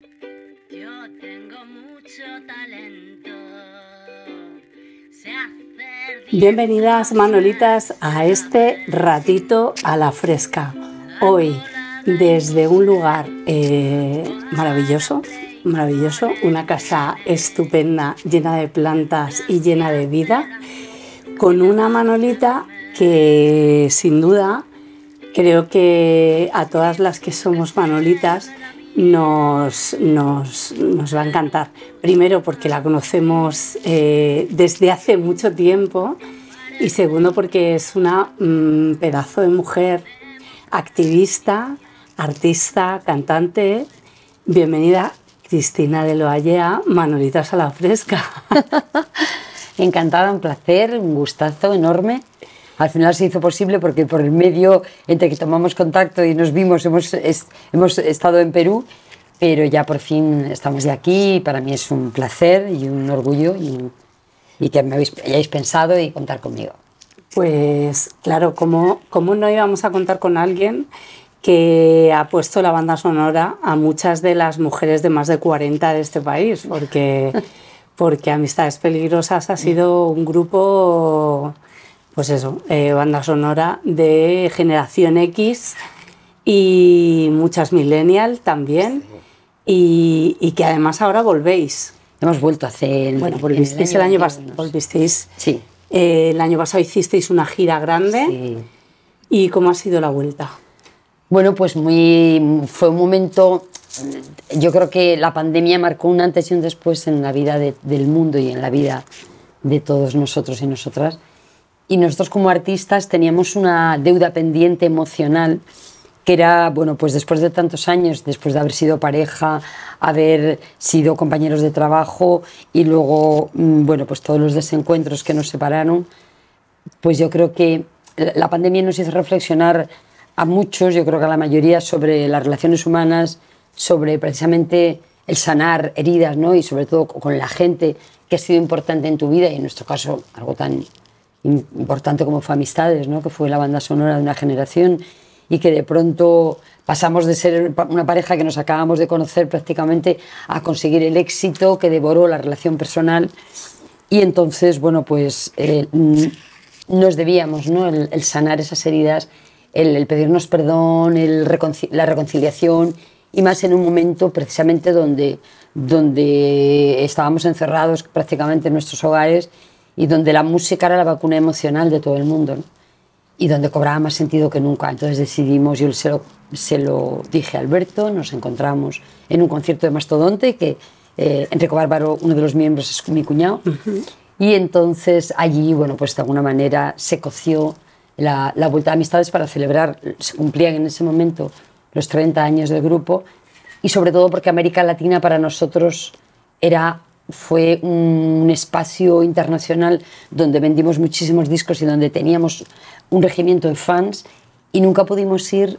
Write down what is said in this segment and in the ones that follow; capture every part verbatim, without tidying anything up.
Yo tengo mucho talento. Bienvenidas, Manolitas, a este ratito a la fresca. Hoy, desde un lugar eh, maravilloso, maravilloso, una casa estupenda, llena de plantas y llena de vida, con una Manolita que, sin duda, creo que a todas las que somos Manolitas Nos, nos, nos va a encantar. Primero, porque la conocemos eh, desde hace mucho tiempo, y segundo, porque es una mm, pedazo de mujer, activista, artista, cantante. Bienvenida, Cristina Del Valle, a Manolitas a la Fresca. Encantada, un placer, un gustazo enorme. Al final se hizo posible porque por el medio entre que tomamos contacto y nos vimos hemos, es, hemos estado en Perú, pero ya por fin estamos de aquí y para mí es un placer y un orgullo y, y que me habéis, hayáis pensado y contar conmigo. Pues claro, ¿cómo, cómo no íbamos a contar con alguien que ha puesto la banda sonora a muchas de las mujeres de más de cuarenta de este país? Porque, porque Amistades Peligrosas ha sido un grupo... Pues eso, eh, banda sonora de generación X y muchas millennial también, sí. y, y que además ahora volvéis. Hemos vuelto a hacer... Bueno, volvisteis el año pasado. Volvisteis. Sí. Eh, el año pasado hicisteis una gira grande. Sí. ¿Y cómo ha sido la vuelta? Bueno, pues muy, fue un momento... Yo creo que la pandemia marcó un antes y un después en la vida de, del mundo y en la vida de todos nosotros y nosotras. Y nosotros como artistas teníamos una deuda pendiente emocional que era, bueno, pues después de tantos años, después de haber sido pareja, haber sido compañeros de trabajo y luego, bueno, pues todos los desencuentros que nos separaron, pues yo creo que la pandemia nos hizo reflexionar a muchos, yo creo que a la mayoría, sobre las relaciones humanas, sobre precisamente el sanar heridas, ¿no? Y sobre todo con la gente que ha sido importante en tu vida y en nuestro caso algo tan... importante como fue Amistades, ¿no? Que fue la banda sonora de una generación y que de pronto pasamos de ser una pareja que nos acabamos de conocer prácticamente a conseguir el éxito que devoró la relación personal y entonces, bueno, pues eh, nos debíamos, ¿no? el, el sanar esas heridas, el, el pedirnos perdón, el reconcil- la reconciliación y más en un momento precisamente donde, donde estábamos encerrados prácticamente en nuestros hogares y donde la música era la vacuna emocional de todo el mundo, ¿no? Y donde cobraba más sentido que nunca. Entonces decidimos, yo se lo, se lo dije a Alberto, nos encontramos en un concierto de Mastodonte, que eh, Enrico Bárbaro, uno de los miembros, es mi cuñado, uh-huh. Y entonces allí, bueno, pues de alguna manera se coció la, la vuelta de Amistades para celebrar, se cumplían en ese momento los treinta años del grupo, y sobre todo porque América Latina para nosotros era... fue un espacio internacional donde vendimos muchísimos discos y donde teníamos un regimiento de fans y nunca pudimos ir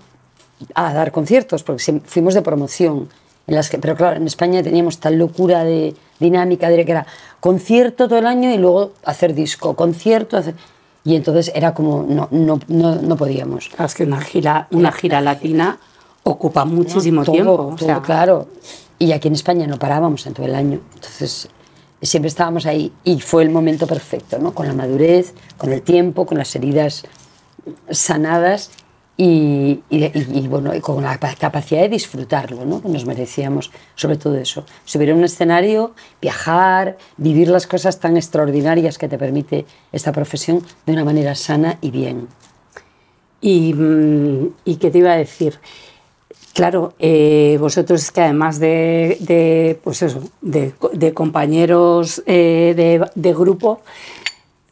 a dar conciertos porque fuimos de promoción. En las que, pero claro, en España teníamos tal locura de dinámica de que era concierto todo el año y luego hacer disco, concierto... Hacer... Y entonces era como, no, no, no, no podíamos. Es que una gira, una gira latina ocupa muchísimo no, todo, tiempo. Todo, o sea... Claro. Y aquí en España no parábamos en todo el año, entonces siempre estábamos ahí y fue el momento perfecto, ¿no? Con la madurez, con el tiempo, con las heridas sanadas y, y, y, y, bueno, y con la capacidad de disfrutarlo, ¿no? Que nos merecíamos, sobre todo eso. Subir a un escenario, viajar, vivir las cosas tan extraordinarias que te permite esta profesión de una manera sana y bien. ¿Y, y qué te iba a decir? Claro, eh, vosotros que además de, de, pues eso, de, de compañeros eh, de, de grupo,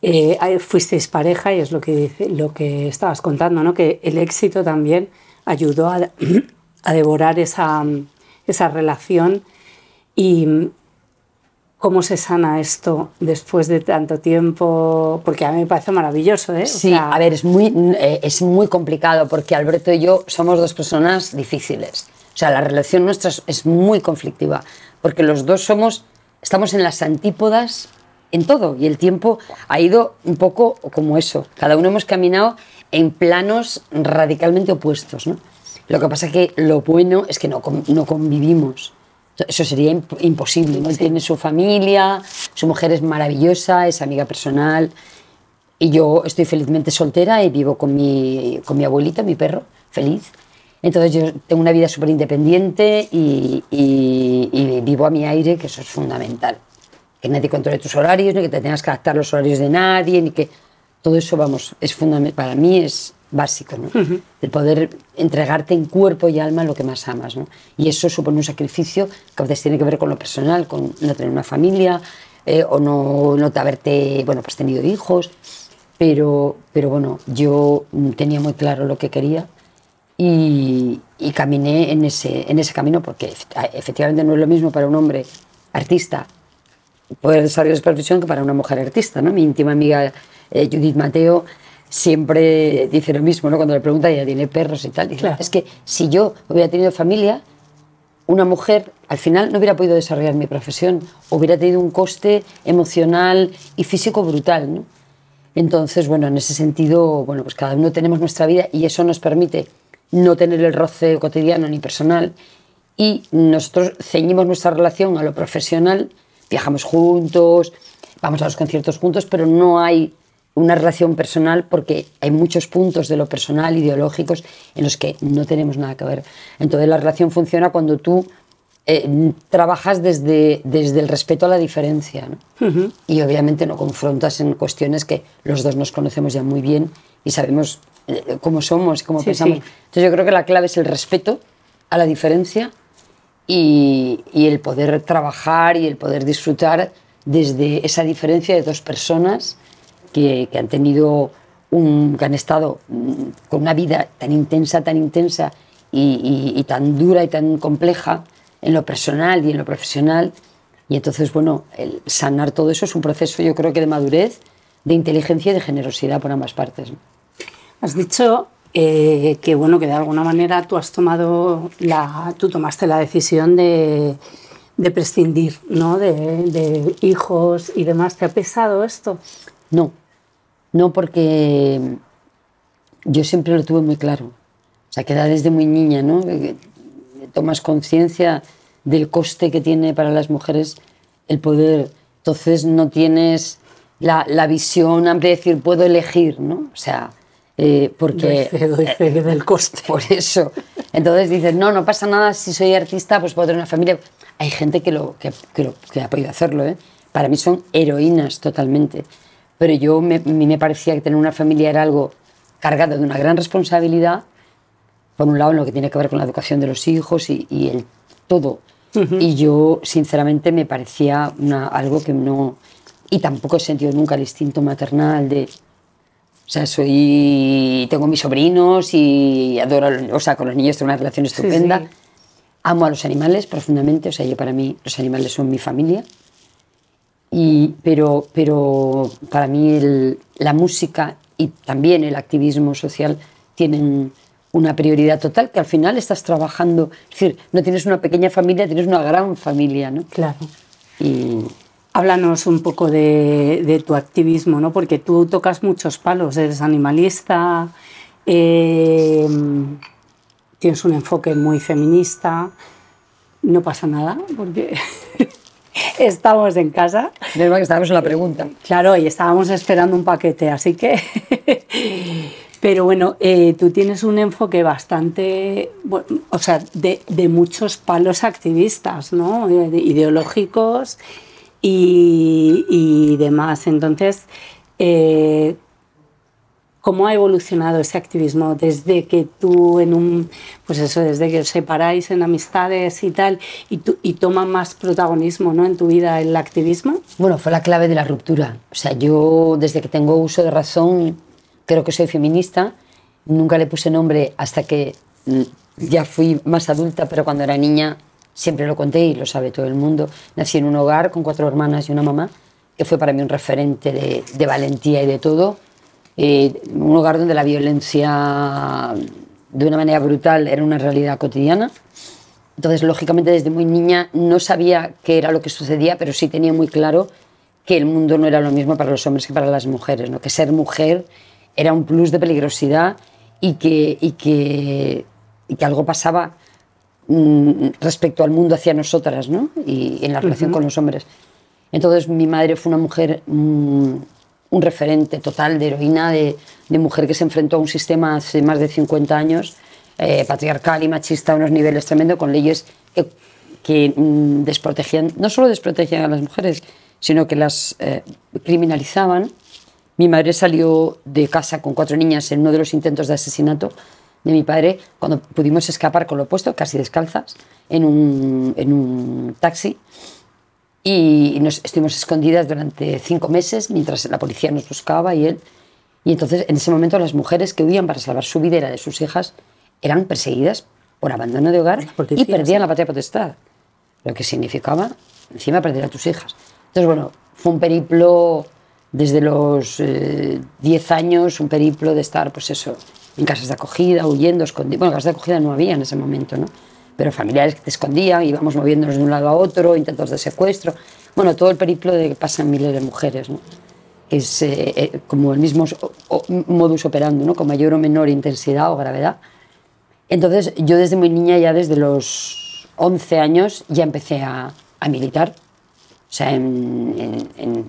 eh, fuisteis pareja y es lo que, dice, lo que estabas contando, ¿no? Que el éxito también ayudó a, a devorar esa, esa relación. ¿Y cómo se sana esto después de tanto tiempo? Porque a mí me parece maravilloso, ¿eh? Sí, o sea... a ver, es muy, eh, es muy complicado porque Alberto y yo somos dos personas difíciles. O sea, la relación nuestra es muy conflictiva porque los dos somos, estamos en las antípodas en todo y el tiempo ha ido un poco como eso. Cada uno hemos caminado en planos radicalmente opuestos, ¿no? Lo que pasa es que lo bueno es que no, no convivimos. Eso sería imposible, ¿no? Él tiene su familia, su mujer es maravillosa, es amiga personal. Y yo estoy felizmente soltera y vivo con mi, con mi abuelita, mi perro, feliz. Entonces yo tengo una vida súper independiente y, y, y vivo a mi aire, que eso es fundamental. Que nadie controle tus horarios, ni que te tengas que adaptar los horarios de nadie, ni que... Todo eso, vamos, es fundamental. Para mí es básico, ¿no? Uh-huh. El poder entregarte en cuerpo y alma lo que más amas, ¿no? Y eso supone un sacrificio que a veces tiene que ver con lo personal, con no tener una familia eh, o no, no haberte, bueno, pues tenido hijos. Pero, pero bueno, yo tenía muy claro lo que quería y, y caminé en ese, en ese camino, porque efectivamente no es lo mismo para un hombre artista poder desarrollar esa profesión que para una mujer artista, ¿no? Mi íntima amiga eh, Judith Mateo siempre dice lo mismo, ¿no? Cuando le pregunta, ella tiene perros y tal, dice, claro, es que si yo hubiera tenido familia, una mujer al final no hubiera podido desarrollar mi profesión, hubiera tenido un coste emocional y físico brutal, ¿no? Entonces, bueno, en ese sentido, bueno, pues cada uno tenemos nuestra vida y eso nos permite no tener el roce cotidiano ni personal, y nosotros ceñimos nuestra relación a lo profesional, viajamos juntos, vamos a los conciertos juntos, pero no hay una relación personal porque hay muchos puntos de lo personal, ideológicos, en los que no tenemos nada que ver. Entonces la relación funciona cuando tú eh, trabajas desde, desde el respeto a la diferencia, ¿no? Uh-huh. Y obviamente no confrontas en cuestiones que los dos nos conocemos ya muy bien y sabemos eh, cómo somos, cómo sí, pensamos. Sí. Entonces yo creo que la clave es el respeto a la diferencia y, y el poder trabajar y el poder disfrutar desde esa diferencia de dos personas Que, que han tenido un, que han estado con una vida tan intensa, tan intensa y, y, y tan dura y tan compleja en lo personal y en lo profesional. Y entonces, bueno, el sanar todo eso es un proceso, yo creo que de madurez, de inteligencia y de generosidad por ambas partes. Has dicho eh, que, bueno, que de alguna manera tú has tomado la, tú tomaste la decisión de, de prescindir, ¿no? De, de hijos y demás. ¿Te ha pesado esto? No, no, porque yo siempre lo tuve muy claro. O sea, que desde muy niña, ¿no? Tomas conciencia del coste que tiene para las mujeres el poder. Entonces no tienes la, la visión amplia de decir, puedo elegir, ¿no? O sea, eh, porque... Doy fe, doy fe del coste. Por eso. Entonces dices, no, no pasa nada, si soy artista, pues puedo tener una familia. Hay gente que, lo, que, que, lo, que ha podido hacerlo, ¿eh? Para mí son heroínas totalmente. Pero yo me, me parecía que tener una familia era algo cargado de una gran responsabilidad, por un lado en lo que tiene que ver con la educación de los hijos y, y el todo. Uh-huh. Y yo, sinceramente, me parecía una, algo que no... Y tampoco he sentido nunca el instinto maternal de... O sea, soy... Tengo mis sobrinos y adoro... O sea, con los niños tengo una relación estupenda. Sí, sí. Amo a los animales profundamente. O sea, yo para mí los animales son mi familia. Y, pero, pero para mí el, la música y también el activismo social tienen una prioridad total, que al final estás trabajando, es decir, no tienes una pequeña familia, tienes una gran familia, ¿no? Claro. Y... Háblanos un poco de, de tu activismo, ¿no? Porque tú tocas muchos palos, eres animalista, eh, tienes un enfoque muy feminista, no pasa nada porque... Estamos en casa. De verdad que estábamos en la pregunta. Claro, y estábamos esperando un paquete, así que... Pero bueno, eh, tú tienes un enfoque bastante... Bueno, o sea, de, de muchos palos activistas, ¿no? De ideológicos y, y demás. Entonces, eh, ¿cómo ha evolucionado ese activismo? Desde que tú en un... Pues eso, desde que os separáis en amistades y tal, y, tu, y toma más protagonismo, ¿no? En tu vida el activismo. Bueno, fue la clave de la ruptura. O sea, yo desde que tengo uso de razón, creo que soy feminista. Nunca le puse nombre hasta que ya fui más adulta, pero cuando era niña siempre lo conté y lo sabe todo el mundo. Nací en un hogar con cuatro hermanas y una mamá, que fue para mí un referente de, de valentía y de todo. Eh, un hogar donde la violencia... de una manera brutal, era una realidad cotidiana. Entonces, lógicamente, desde muy niña no sabía qué era lo que sucedía, pero sí tenía muy claro que el mundo no era lo mismo para los hombres que para las mujeres, ¿no? Que ser mujer era un plus de peligrosidad y que, y que, y que algo pasaba mm, respecto al mundo hacia nosotras, ¿no? Y, y en la relación uh-huh. con los hombres. Entonces mi madre fue una mujer, mm, un referente total de heroína, de, de mujer que se enfrentó a un sistema hace más de cincuenta años, eh, patriarcal y machista a unos niveles tremendos, con leyes que, que mm, desprotegían, no solo desprotegían a las mujeres, sino que las eh, criminalizaban. Mi madre salió de casa con cuatro niñas en uno de los intentos de asesinato de mi padre, cuando pudimos escapar con lo opuesto, casi descalzas, en un, en un taxi. Y nos estuvimos escondidas durante cinco meses mientras la policía nos buscaba y él. Y entonces, en ese momento, las mujeres que huían para salvar su vida y la de sus hijas eran perseguidas por abandono de hogar y perdían la patria potestad, lo que significaba, encima, perder a tus hijas. Entonces, bueno, fue un periplo desde los eh, diez años, un periplo de estar, pues eso, en casas de acogida, huyendo, escondido. Bueno, casas de acogida no había en ese momento, ¿no? Pero familiares que te escondían, íbamos moviéndonos de un lado a otro, intentos de secuestro. Bueno, todo el periplo de que pasan miles de mujeres, ¿no? Es eh, eh, como el mismo o, modus operandi, ¿no? Con mayor o menor intensidad o gravedad. Entonces, yo desde muy niña, ya desde los once años, ya empecé a, a militar. O sea, en, en, en,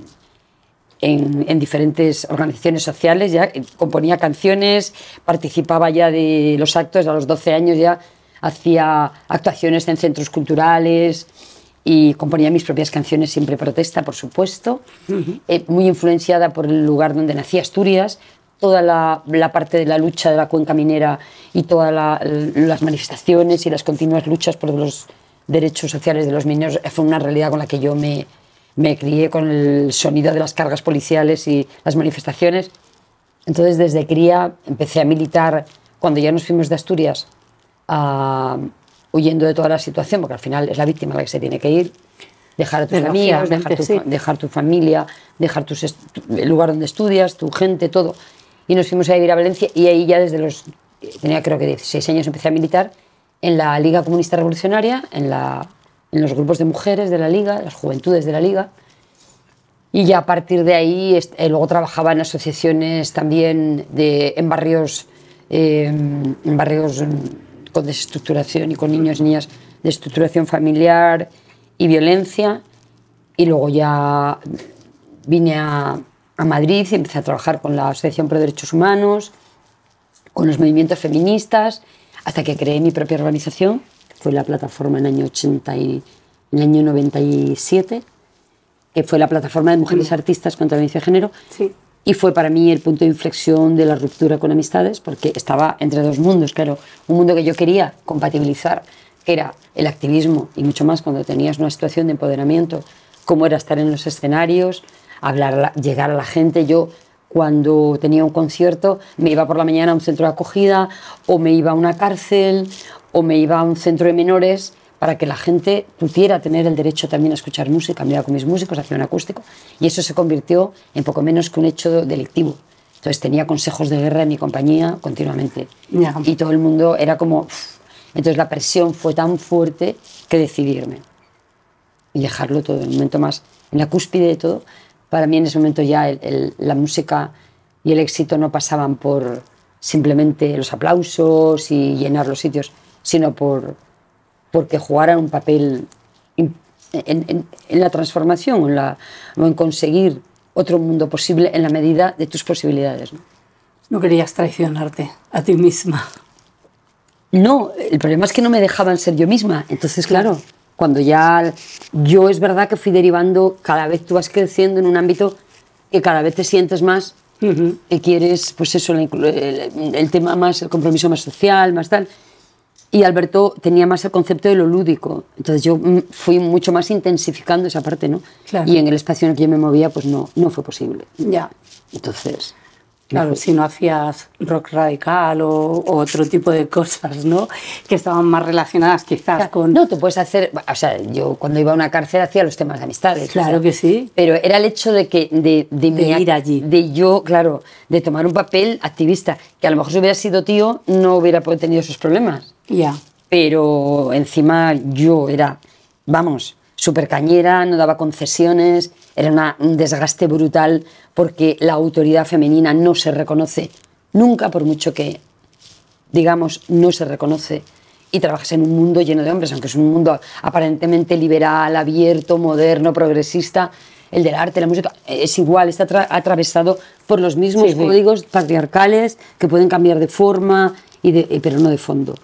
en, en diferentes organizaciones sociales, ya componía canciones, participaba ya de los actos, a los doce años ya hacía actuaciones en centros culturales y componía mis propias canciones, siempre protesta, por supuesto, uh-huh. eh, muy influenciada por el lugar donde nací, Asturias, toda la, la parte de la lucha de la cuenca minera y todas la, las manifestaciones y las continuas luchas por los derechos sociales de los mineros fue una realidad con la que yo me, me crié, con el sonido de las cargas policiales y las manifestaciones. Entonces, desde cría empecé a militar cuando ya nos fuimos de Asturias, A, huyendo de toda la situación, porque al final es la víctima la que se tiene que ir, dejar a tus amigas, dejar tu, sí. dejar tu familia, dejar tus el lugar donde estudias, tu gente, todo. Y nos fuimos a vivir a Valencia y ahí ya desde los, tenía creo que dieciséis años, empecé a militar en la Liga Comunista Revolucionaria, en, la, en los grupos de mujeres de la Liga, las juventudes de la Liga. Y ya a partir de ahí, luego trabajaba en asociaciones también de, en barrios, eh, en barrios con desestructuración y con niños y niñas, desestructuración familiar y violencia. Y luego ya vine a, a Madrid y empecé a trabajar con la Asociación por Derechos Humanos, con los movimientos feministas, hasta que creé mi propia organización, que fue la plataforma en el año, ochenta y, en el año noventa y siete, que fue la plataforma de mujeres sí. artistas contra la violencia de género. Sí. Y fue para mí el punto de inflexión de la ruptura con Amistades, porque estaba entre dos mundos, claro. Un mundo que yo quería compatibilizar, que era el activismo, y mucho más cuando tenías una situación de empoderamiento, cómo era estar en los escenarios, hablar, llegar a la gente. Yo, cuando tenía un concierto, me iba por la mañana a un centro de acogida, o me iba a una cárcel, o me iba a un centro de menores, para que la gente pudiera tener el derecho también a escuchar música. Me iba con mis músicos, hacía un acústico, y eso se convirtió en poco menos que un hecho delictivo. Entonces tenía consejos de guerra en mi compañía continuamente. Yeah. Y todo el mundo era como... Uff. Entonces la presión fue tan fuerte que decidirme y dejarlo todo, en un momento más, en la cúspide de todo. Para mí en ese momento ya el, el, la música y el éxito no pasaban por simplemente los aplausos y llenar los sitios, sino por... porque jugaran un papel en, en, en la transformación o en, la, o en conseguir otro mundo posible en la medida de tus posibilidades, ¿no? ¿No querías traicionarte a ti misma? No, el problema es que no me dejaban ser yo misma. Entonces, claro, cuando ya... Yo es verdad que fui derivando, cada vez tú vas creciendo en un ámbito que cada vez te sientes más, uh-huh. que quieres, pues eso, el, el, el tema más, el compromiso más social, más tal... Y Alberto tenía más el concepto de lo lúdico. Entonces yo fui mucho más intensificando esa parte, ¿no? Claro. Y en el espacio en el que yo me movía, pues no, no fue posible. Ya. Entonces... Claro, si no hacías rock radical o, o otro tipo de cosas, ¿no? Que estaban más relacionadas quizás claro, con... No, tú puedes hacer... O sea, yo cuando iba a una cárcel hacía los temas de amistades. Claro, o sea, que sí. Pero era el hecho de que... De, de, de mi, ir allí. De yo, claro, de tomar un papel activista. Que a lo mejor si hubiera sido tío no hubiera tenido esos problemas. Ya. Yeah. Pero encima yo era, vamos, súper cañera, no daba concesiones, era una, un desgaste brutal porque la autoridad femenina no se reconoce nunca, por mucho que, digamos, no se reconoce. y trabajas en un mundo lleno de hombres, aunque es un mundo aparentemente liberal, abierto, moderno, progresista. El del arte, la música, es igual, está atravesado por los mismos sí, códigos sí. patriarcales que pueden cambiar de forma, y de, pero no de fondo.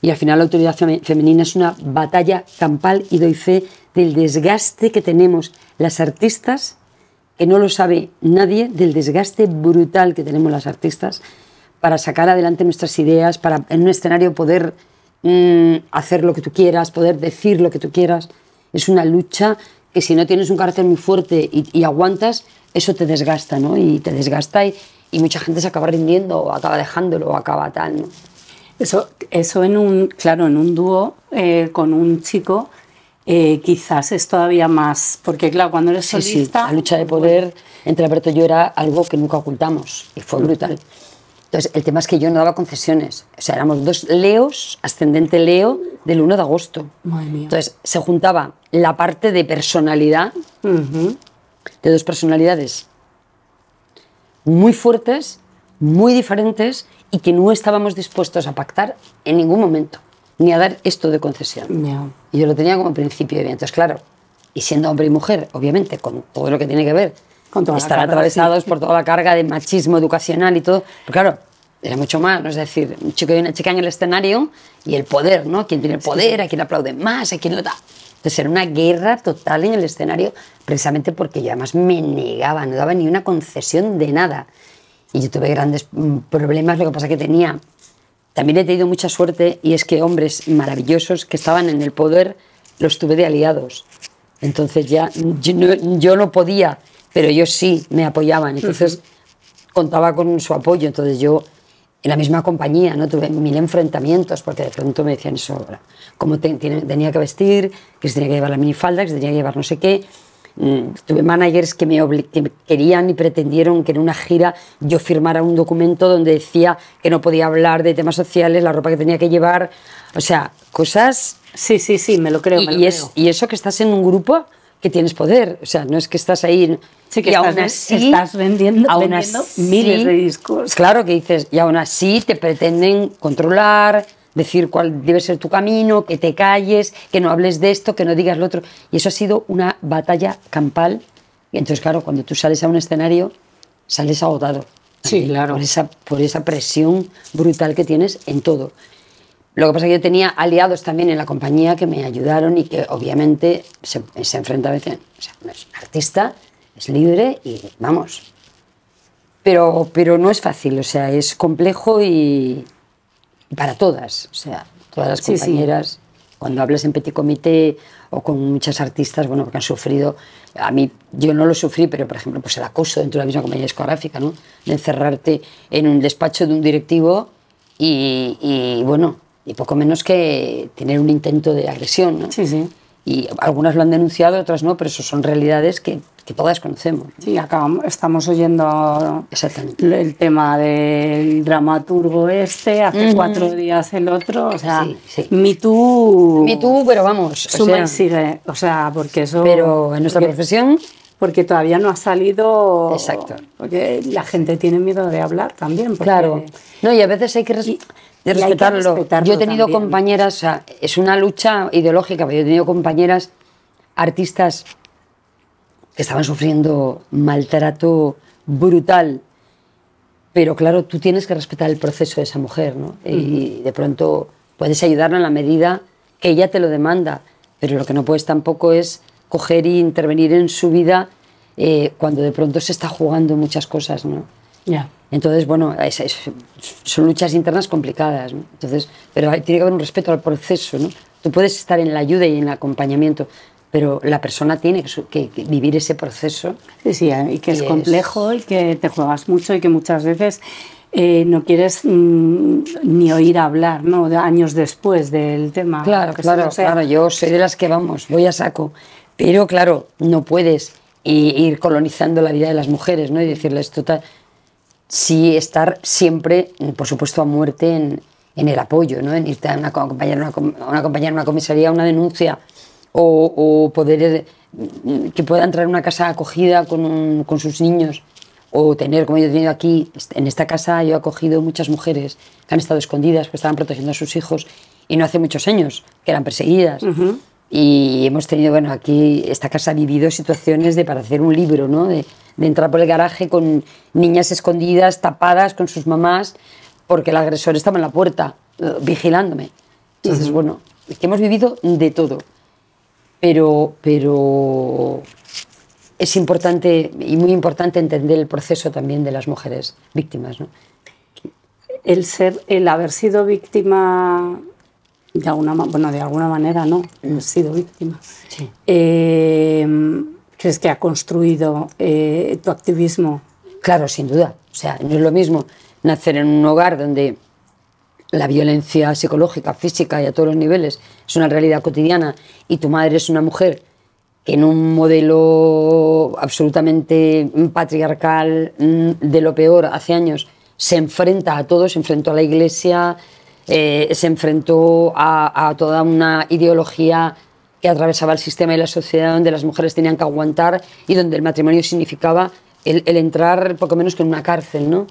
Y al final la autoridad femenina es una batalla campal, y doy fe del desgaste que tenemos las artistas, que no lo sabe nadie, del desgaste brutal que tenemos las artistas para sacar adelante nuestras ideas, para en un escenario poder mmm, hacer lo que tú quieras, poder decir lo que tú quieras. Es una lucha que si no tienes un carácter muy fuerte y, y aguantas, eso te desgasta, ¿no? Y te desgasta y, y mucha gente se acaba rindiendo o acaba dejándolo o acaba tal, ¿no? Eso, eso en un, claro, en un dúo eh, con un chico eh, quizás es todavía más, porque claro, cuando eres sí, solista... Sí, la lucha de poder bueno. entre Alberto y yo era algo que nunca ocultamos y fue brutal. Entonces, el tema es que yo no daba concesiones. O sea, éramos dos leos, ascendente leo, del uno de agosto. Madre mía. Entonces, se juntaba la parte de personalidad, uh-huh. de dos personalidades muy fuertes, muy diferentes, y que no estábamos dispuestos a pactar en ningún momento, ni a dar esto de concesión. Yeah. Y yo lo tenía como principio de vida. Entonces, claro, y siendo hombre y mujer, obviamente, con todo lo que tiene que ver, estar atravesados sí. por toda la carga de machismo educacional y todo, pero claro, era mucho más, ¿no? Es decir, un chico y una chica en el escenario y el poder, ¿no? Quién tiene el poder, sí. a quién aplaude más, a quién lo da. Entonces era una guerra total en el escenario, precisamente porque yo además me negaba, no daba ni una concesión de nada. Y yo tuve grandes problemas, lo que pasa que tenía, también he tenido mucha suerte, y es que hombres maravillosos que estaban en el poder, los tuve de aliados. Entonces ya yo no, yo no podía... pero ellos sí me apoyaban, entonces uh-huh. contaba con su apoyo. Entonces yo, en la misma compañía, no tuve mil enfrentamientos, porque de pronto me decían eso, cómo te, te, tenía que vestir, que se tenía que llevar la minifalda, que se tenía que llevar no sé qué. Mm, tuve managers que me, que me querían y pretendieron que en una gira yo firmara un documento donde decía que no podía hablar de temas sociales, la ropa que tenía que llevar, o sea, cosas... Sí, sí, sí, me lo creo, y, me lo y, es, creo. y eso que estás en un grupo... que tienes poder, o sea, no es que estás ahí... Sí, que y estás, aún así, estás vendiendo, aún vendiendo así, miles de discos. Claro que dices, y aún así te pretenden controlar, decir cuál debe ser tu camino, que te calles, que no hables de esto, que no digas lo otro. Y eso ha sido una batalla campal. Y entonces, claro, cuando tú sales a un escenario, sales agotado. Sí, claro. Por esa, por esa presión brutal que tienes en todo. Lo que pasa es que yo tenía aliados también en la compañía que me ayudaron y que obviamente se, se enfrenta a veces. O sea, es artista, es libre y vamos. Pero, pero no es fácil, o sea, es complejo y para todas. O sea, todas las compañeras, sí, sí. cuando hablas en petit comité o con muchas artistas, bueno, porque han sufrido. A mí, yo no lo sufrí, pero por ejemplo, pues el acoso dentro de la misma compañía discográfica, ¿no? De encerrarte en un despacho de un directivo y, y bueno. Y poco menos que tener un intento de agresión, ¿no? Sí, sí. Y algunas lo han denunciado, otras no, pero eso son realidades que, que todas conocemos, ¿no? Sí, acabamos, estamos oyendo Exactamente. el tema del dramaturgo este, hace uh-huh. cuatro días el otro, o sea, sí, sí. Me Too... Me Too, pero vamos, o sea, sigue, o sea, porque eso... Pero en nuestra porque, profesión... Porque todavía no ha salido... Exacto. Porque la gente tiene miedo de hablar también. Porque... Claro. No, y a veces hay que... Res... Y... De respetarlo. respetarlo. Yo he tenido también. compañeras, o sea, es una lucha ideológica, pero yo he tenido compañeras artistas que estaban sufriendo maltrato brutal, pero claro, tú tienes que respetar el proceso de esa mujer, ¿no? Uh-huh. Y de pronto puedes ayudarla en la medida que ella te lo demanda, pero lo que no puedes tampoco es coger y intervenir en su vida eh, cuando de pronto se está jugando muchas cosas, ¿no? Yeah. Entonces, bueno, es, es, son luchas internas complicadas, ¿no? Entonces, pero hay, tiene que haber un respeto al proceso, ¿no? Tú puedes estar en la ayuda y en el acompañamiento, pero la persona tiene que, que, que vivir ese proceso. Sí, sí, y que es complejo, y que te juegas mucho, y que muchas veces eh, no quieres mmm, ni oír hablar, ¿no? Años después del tema. Claro, claro, claro, yo soy de las que vamos, voy a saco, pero claro, no puedes ir colonizando la vida de las mujeres, ¿no? Y decirles total... Sí, estar siempre, por supuesto, a muerte en, en el apoyo, ¿no? En irte a una, acompañar a una, una compañera en una comisaría, una denuncia, o, o poder que pueda entrar en una casa acogida con, un, con sus niños, o tener, como yo he tenido aquí, en esta casa yo he acogido muchas mujeres que han estado escondidas, que estaban protegiendo a sus hijos, y no hace muchos años, que eran perseguidas. Uh-huh. Y hemos tenido, bueno, aquí esta casa ha vivido situaciones de para hacer un libro, ¿no? De, de entrar por el garaje con niñas escondidas, tapadas con sus mamás, porque el agresor estaba en la puerta, vigilándome. Entonces, uh-huh. bueno, es que hemos vivido de todo. Pero, pero es importante y muy importante entender el proceso también de las mujeres víctimas, ¿no? El ser, el haber sido víctima... De alguna, bueno, de alguna manera no, he sido víctima. Sí. Eh, ¿Crees que ha construido eh, tu activismo? Claro, sin duda. O sea, no es lo mismo nacer en un hogar donde la violencia psicológica, física y a todos los niveles es una realidad cotidiana y tu madre es una mujer que en un modelo absolutamente patriarcal de lo peor hace años se enfrenta a todo, se enfrentó a la iglesia... Eh, se enfrentó a, a toda una ideología que atravesaba el sistema y la sociedad, donde las mujeres tenían que aguantar y donde el matrimonio significaba el, el entrar poco menos que en una cárcel, ¿no?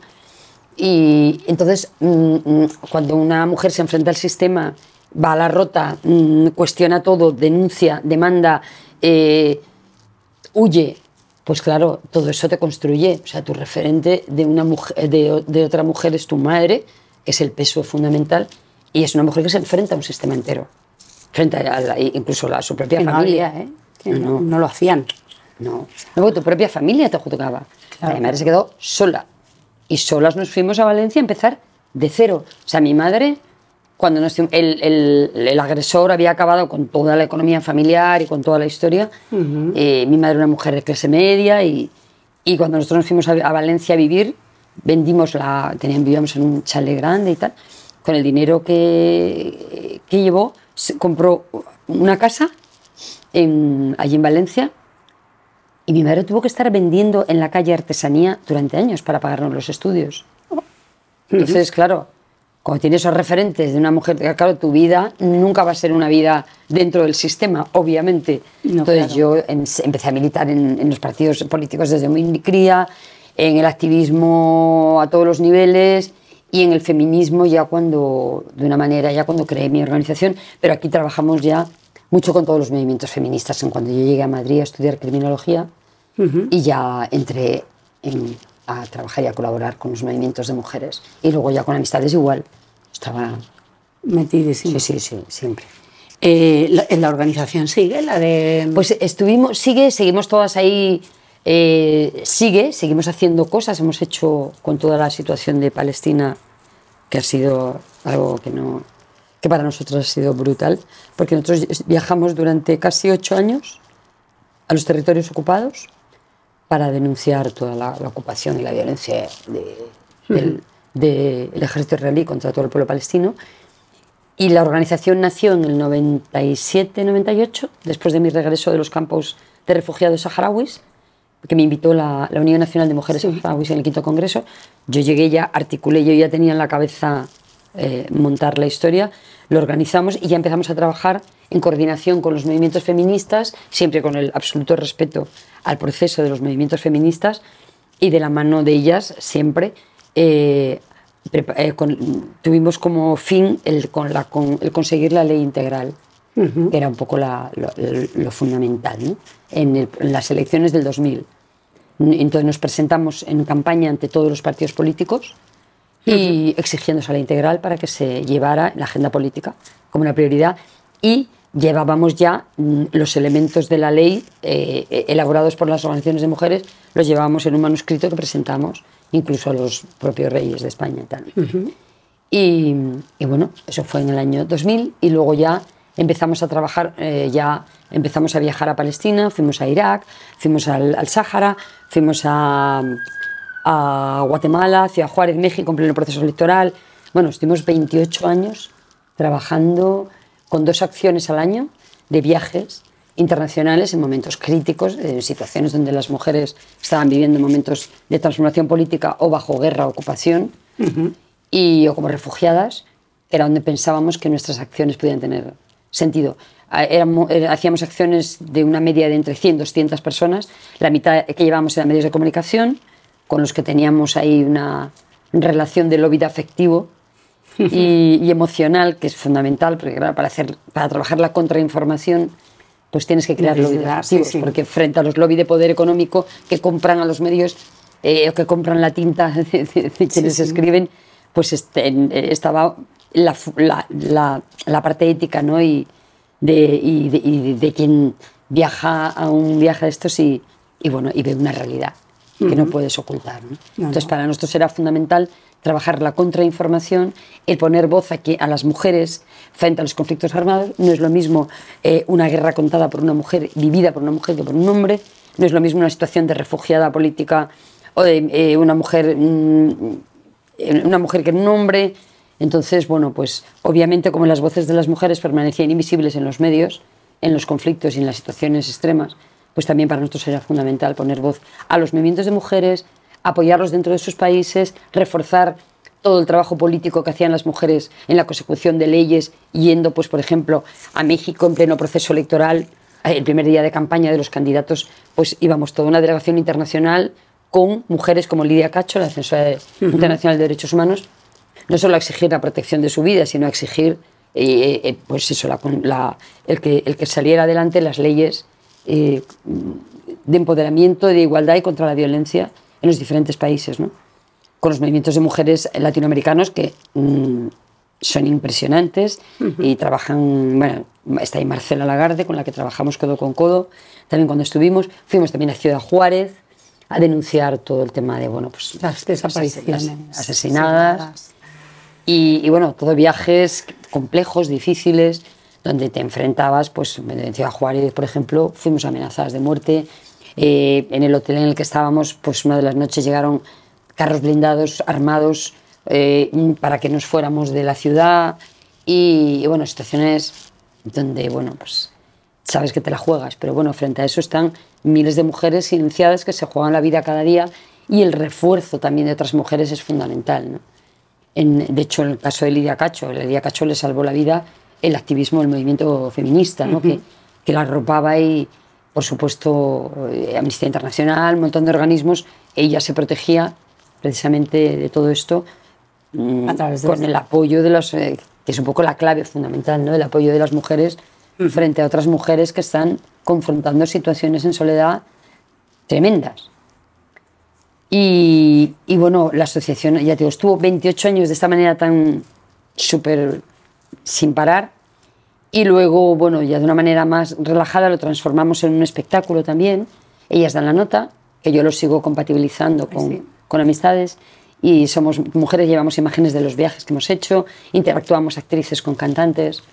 Y entonces mmm, cuando una mujer se enfrenta al sistema, va a la rota, mmm, cuestiona todo, denuncia, demanda, eh, huye, pues claro, todo eso te construye. O sea, tu referente de, una mujer, de, de otra mujer es tu madre, que es el peso fundamental, y es una mujer que se enfrenta a un sistema entero, frente a la, incluso a su propia que familia. No había, ¿eh? Que no, no lo hacían. No. Luego tu propia familia te juzgaba. Claro. Mi madre se quedó sola, y solas nos fuimos a Valencia a empezar de cero. O sea, mi madre, cuando nos, el, el, el agresor había acabado con toda la economía familiar y con toda la historia, uh-huh. eh, mi madre era una mujer de clase media, y, y cuando nosotros nos fuimos a, a Valencia a vivir, vendimos la... Teníamos, vivíamos en un chalet grande y tal. Con el dinero que, que llevó, se compró una casa en, allí en Valencia, y mi madre tuvo que estar vendiendo en la calle artesanía durante años para pagarnos los estudios. Entonces, uh-huh. claro, cuando tienes esos referentes de una mujer... Claro, tu vida nunca va a ser una vida dentro del sistema, obviamente. No, Entonces claro. yo em, empecé a militar en, en los partidos políticos desde muy cría, en el activismo a todos los niveles y en el feminismo ya cuando, de una manera, ya cuando creé mi organización, pero aquí trabajamos ya mucho con todos los movimientos feministas. En cuando yo llegué a Madrid a estudiar criminología, uh-huh. y ya entré en, a trabajar y a colaborar con los movimientos de mujeres, y luego ya con Amistades igual, estaba metidísima. Sí, sí, sí, siempre. Eh, ¿la, la organización sigue? La de... Pues estuvimos, sigue, seguimos todas ahí... Eh, sigue, seguimos haciendo cosas. Hemos hecho con toda la situación de Palestina, que ha sido algo que no, que para nosotros ha sido brutal, porque nosotros viajamos durante casi ocho años a los territorios ocupados para denunciar toda la, la ocupación y la violencia de, del, de, del ejército israelí contra todo el pueblo palestino. Y la organización nació en el noventa y siete noventa y ocho, después de mi regreso de los campos de refugiados saharauis, que me invitó la, la Unión Nacional de Mujeres, sí. en el quinto Congreso. Yo llegué ya, articulé, yo ya tenía en la cabeza eh, montar la historia, lo organizamos y ya empezamos a trabajar en coordinación con los movimientos feministas, siempre con el absoluto respeto al proceso de los movimientos feministas, y de la mano de ellas siempre. Eh, eh, con, tuvimos como fin el, con la, con, el conseguir la ley integral, Uh-huh. que era un poco la, lo, lo fundamental, ¿no? En, el, en las elecciones del dos mil. Entonces nos presentamos en campaña ante todos los partidos políticos, uh-huh. y exigiéndose a la integral para que se llevara la agenda política como una prioridad, y llevábamos ya los elementos de la ley eh, elaborados por las organizaciones de mujeres, los llevábamos en un manuscrito que presentamos incluso a los propios reyes de España y tal. Uh-huh. y, y bueno, eso fue en el año dos mil, y luego ya empezamos a trabajar, eh, ya empezamos a viajar a Palestina, fuimos a Irak, fuimos al, al Sáhara, fuimos a, a Guatemala, Ciudad Juárez, México, en pleno proceso electoral. Bueno, estuvimos veintiocho años trabajando con dos acciones al año de viajes internacionales en momentos críticos, en situaciones donde las mujeres estaban viviendo momentos de transformación política o bajo guerra o ocupación, uh-huh. y, o como refugiadas, era donde pensábamos que nuestras acciones podían tener sentido. Éramos, hacíamos acciones de una media de entre cien y doscientas personas, la mitad que llevábamos eran medios de comunicación, con los que teníamos ahí una relación de lobby afectivo, y, y emocional, que es fundamental, porque claro, para, hacer, para trabajar la contrainformación pues tienes que crear lobbies activos, sí, sí. porque frente a los lobbies de poder económico que compran a los medios, eh, o que compran la tinta de, de, de quienes sí, sí. escriben, pues este, estaba la, la, la, la parte ética, ¿no? y, de, y, de, y de quien viaja a un viaje de estos y, y, bueno, y ve una realidad uh-huh. que no puedes ocultar, ¿no? No, entonces no. para nosotros era fundamental trabajar la contrainformación, el poner voz aquí a las mujeres frente a los conflictos armados. No es lo mismo eh, una guerra contada por una mujer, vivida por una mujer, que por un hombre. No es lo mismo una situación de refugiada política o de eh, una mujer mmm, una mujer que un hombre. Entonces, bueno, pues obviamente como las voces de las mujeres permanecían invisibles en los medios, en los conflictos y en las situaciones extremas, pues también para nosotros era fundamental poner voz a los movimientos de mujeres, apoyarlos dentro de sus países, reforzar todo el trabajo político que hacían las mujeres en la consecución de leyes, yendo, pues por ejemplo, a México en pleno proceso electoral, el primer día de campaña de los candidatos, pues íbamos toda una delegación internacional con mujeres como Lidia Cacho, la defensora uh-huh. internacional de derechos humanos, no solo a exigir la protección de su vida, sino a exigir eh, eh, pues eso, la, la, el, que, el que saliera adelante las leyes eh, de empoderamiento, de igualdad y contra la violencia en los diferentes países, ¿no? Con los movimientos de mujeres latinoamericanos que mmm, son impresionantes uh-huh. y trabajan, bueno, está ahí Marcela Lagarde, con la que trabajamos codo con codo, también cuando estuvimos, fuimos también a Ciudad Juárez a denunciar todo el tema de, bueno, pues las desapariciones, asesinadas, asesinadas. Y, y bueno, todo viajes complejos, difíciles, donde te enfrentabas, pues en Ciudad Juárez, por ejemplo, fuimos amenazadas de muerte. Eh, en el hotel en el que estábamos, pues una de las noches llegaron carros blindados, armados, eh, para que nos fuéramos de la ciudad. Y, y bueno, situaciones donde, bueno, pues sabes que te la juegas, pero bueno, frente a eso están miles de mujeres silenciadas que se juegan la vida cada día, y el refuerzo también de otras mujeres es fundamental, ¿no? En, de hecho, en el caso de Lidia Cacho, Lidia Cacho le salvó la vida el activismo del movimiento feminista, ¿no? Uh-huh. que, que la arropaba y, por supuesto, Amnistía Internacional, un montón de organismos. Ella se protegía precisamente de todo esto a través de con el apoyo de los, eh, que es un poco la clave fundamental, ¿no? El apoyo de las mujeres uh-huh. frente a otras mujeres que están confrontando situaciones en soledad tremendas. Y, y bueno, la asociación, ya te digo, estuvo veintiocho años de esta manera tan súper sin parar. Y luego, bueno, ya de una manera más relajada lo transformamos en un espectáculo también. Ellas dan la nota, que yo lo sigo compatibilizando con, sí. con amistades. Y somos mujeres, llevamos imágenes de los viajes que hemos hecho, interactuamos actrices con cantantes.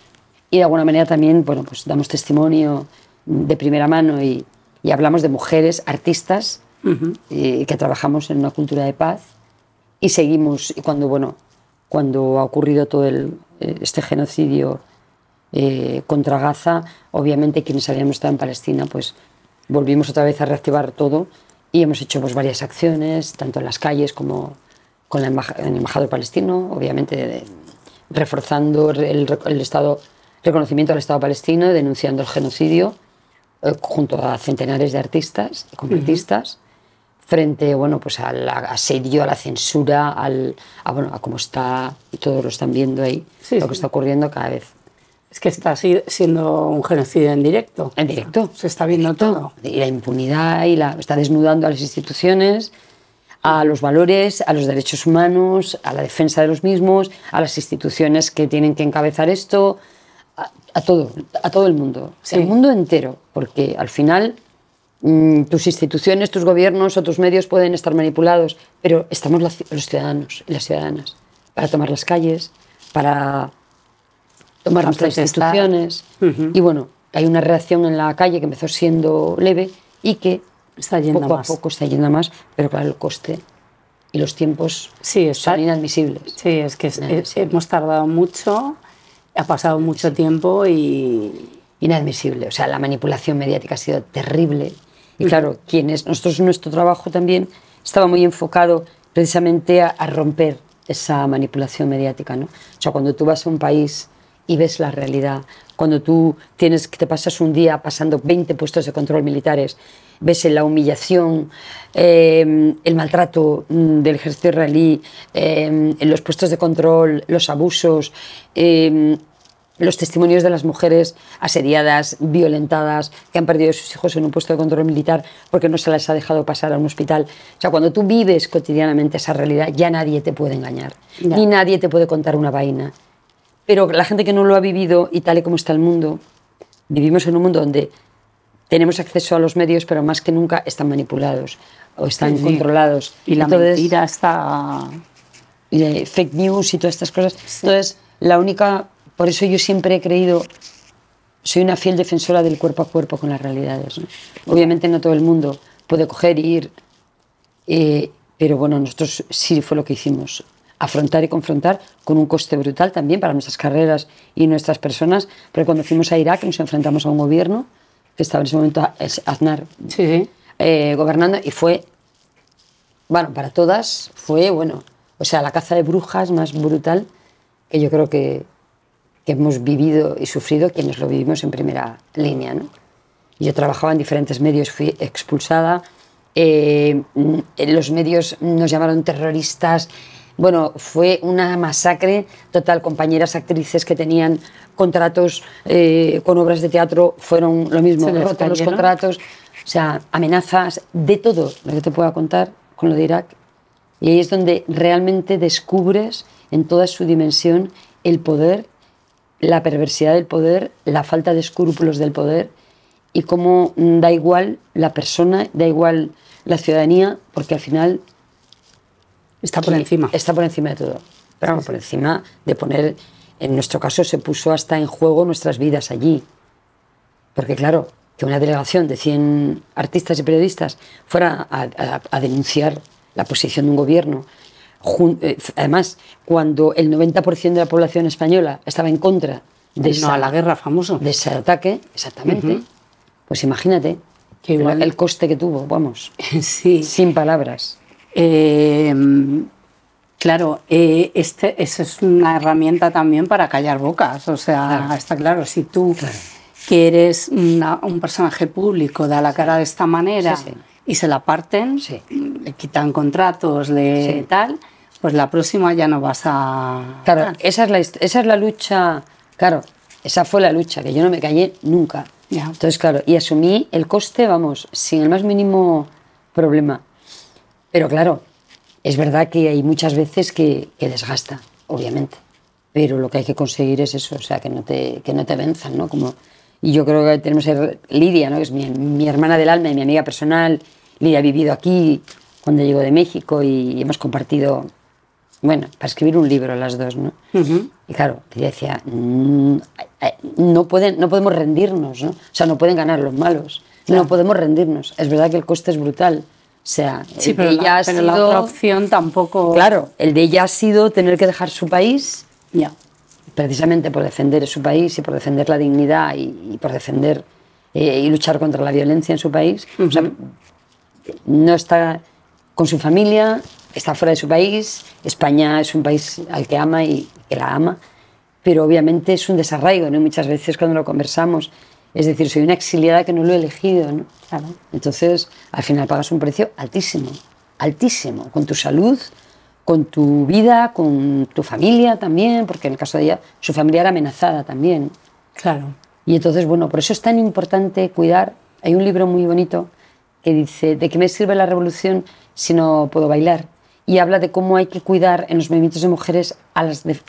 Y de alguna manera también, bueno, pues damos testimonio de primera mano y, y hablamos de mujeres artistas uh-huh. y que trabajamos en una cultura de paz. Y seguimos, y cuando, bueno, cuando ha ocurrido todo el, este genocidio Eh, contra Gaza, obviamente quienes habíamos estado en Palestina, pues volvimos otra vez a reactivar todo, y hemos hecho pues, varias acciones, tanto en las calles como con la embaja, el embajador palestino, obviamente de, reforzando el, el Estado, reconocimiento al Estado palestino, denunciando el genocidio, eh, junto a centenares de artistas, concertistas, uh-huh. frente bueno, pues al asedio, a la censura, al, a, bueno, a cómo está, y todos lo están viendo ahí, sí, lo que sí. está ocurriendo cada vez. Es que está siendo un genocidio en directo. En directo. Se está viendo todo. Y la impunidad, y la, está desnudando a las instituciones, a los valores, a los derechos humanos, a la defensa de los mismos, a las instituciones que tienen que encabezar esto, a, a todo, a todo el mundo. Sí. El mundo entero, porque al final mmm, tus instituciones, tus gobiernos o tus medios pueden estar manipulados, pero estamos la, los ciudadanos y las ciudadanas para tomar las calles, para tomar nuestras instituciones uh-huh. y bueno, hay una reacción en la calle que empezó siendo leve y que está yendo poco más. a poco está yendo más, pero claro, el coste y los tiempos sí, está, son inadmisibles. Sí, es que es, es, hemos tardado mucho, ha pasado mucho tiempo y... Inadmisible, o sea, la manipulación mediática ha sido terrible y claro, uh-huh. quienes nosotros nuestro trabajo también estaba muy enfocado precisamente a, a romper esa manipulación mediática, ¿no? O sea, cuando tú vas a un país y ves la realidad. Cuando tú tienes, te pasas un día pasando veinte puestos de control militares, ves la humillación, eh, el maltrato del ejército israelí, eh, los puestos de control, los abusos, eh, los testimonios de las mujeres asediadas, violentadas, que han perdido a sus hijos en un puesto de control militar porque no se las ha dejado pasar a un hospital. O sea, cuando tú vives cotidianamente esa realidad, ya nadie te puede engañar, ya. Ni nadie te puede contar una vaina. Pero la gente que no lo ha vivido, y tal y como está el mundo, vivimos en un mundo donde tenemos acceso a los medios, pero más que nunca están manipulados o están sí, sí. controlados. Y la Entonces, mentira está... Eh, fake news y todas estas cosas. Sí. Entonces, la única... Por eso yo siempre he creído, soy una fiel defensora del cuerpo a cuerpo con las realidades, ¿no? Obviamente no todo el mundo puede coger e ir, eh, pero bueno, nosotros sí fue lo que hicimos. Afrontar y confrontar con un coste brutal también para nuestras carreras y nuestras personas, pero cuando fuimos a Irak nos enfrentamos a un gobierno que estaba en ese momento, es Aznar, sí. eh, gobernando, y fue, bueno, para todas fue, bueno, o sea, la caza de brujas más brutal que yo creo que... que hemos vivido y sufrido quienes lo vivimos en primera línea, ¿no? Yo trabajaba en diferentes medios, fui expulsada, eh, los medios nos llamaron terroristas, bueno, fue una masacre total. Compañeras actrices que tenían contratos eh, con obras de teatro fueron lo mismo, rotos los contratos, o sea, amenazas, de todo lo que te pueda contar con lo de Irak. Y ahí es donde realmente descubres en toda su dimensión el poder, la perversidad del poder, la falta de escrúpulos del poder, y cómo da igual la persona, da igual la ciudadanía, porque al final está por encima. Está por encima de todo. Pero vamos, por encima de poner, en nuestro caso se puso hasta en juego nuestras vidas allí. Porque claro, que una delegación de cien artistas y periodistas fuera a, a, a denunciar la posición de un gobierno. Además, cuando el noventa por ciento de la población española estaba en contra de esa, no a la guerra famoso. De ese ataque, exactamente, uh-huh. pues imagínate el, el coste que tuvo, vamos, sí. sin palabras. Eh, claro, eh, este, eso es una herramienta también para callar bocas, o sea, claro. está claro, si tú claro. que eres una, un personaje público, da la cara de esta manera... Sí, sí. y se la parten, sí. le quitan contratos, le sí. tal, pues la próxima ya no vas a... Claro, esa es la, esa es la lucha, claro, esa fue la lucha, que yo no me callé nunca. Yeah. Entonces, claro, y asumí el coste, vamos, sin el más mínimo problema. Pero claro, es verdad que hay muchas veces que, que desgasta, obviamente, pero lo que hay que conseguir es eso, o sea, que no te, que no te venzan, ¿no? Como, y yo creo que tenemos a Lidia, ¿no? que es mi, mi hermana del alma y mi amiga personal. Lidia ha vivido aquí cuando llegó de México y hemos compartido, bueno, para escribir un libro las dos, ¿no? Uh-huh. Y claro, Lidia decía, no, pueden, no podemos rendirnos, ¿no? O sea, no pueden ganar los malos, claro. no podemos rendirnos. Es verdad que el coste es brutal. O sea, sí, el pero, de ella la, ha pero sido, la otra opción tampoco... Claro, el de ella ha sido tener que dejar su país, ya, precisamente por defender su país y por defender la dignidad y, y por defender eh, y luchar contra la violencia en su país. Uh-huh. O sea, no está con su familia, está fuera de su país. España es un país al que ama y que la ama, pero obviamente es un desarraigo, ¿no? Muchas veces cuando lo conversamos, es decir, soy una exiliada que no lo he elegido, ¿no? Claro. Entonces, al final pagas un precio altísimo, altísimo, con tu salud, con tu vida, con tu familia también, porque en el caso de ella, su familia era amenazada también. Claro. Y entonces, bueno, por eso es tan importante cuidar. Hay un libro muy bonito que dice, ¿de qué me sirve la revolución si no puedo bailar? Y habla de cómo hay que cuidar en los movimientos de mujeres a, las de,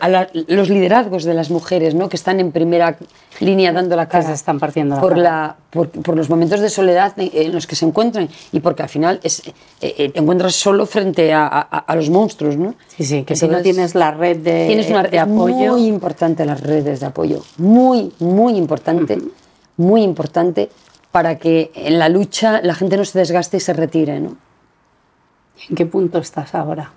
a la, los liderazgos de las mujeres, ¿no? que están en primera línea dando la cara, se están partiendo la por, cara. La, por, por los momentos de soledad en los que se encuentran, y porque al final es, eh, te encuentras solo frente a, a, a los monstruos, ¿no? Sí, sí, que entonces, si no tienes la red de, tienes una red de apoyo. Muy importante las redes de apoyo, muy, muy importante, uh-huh. muy importante, para que en la lucha la gente no se desgaste y se retire, ¿no? ¿En qué punto estás ahora?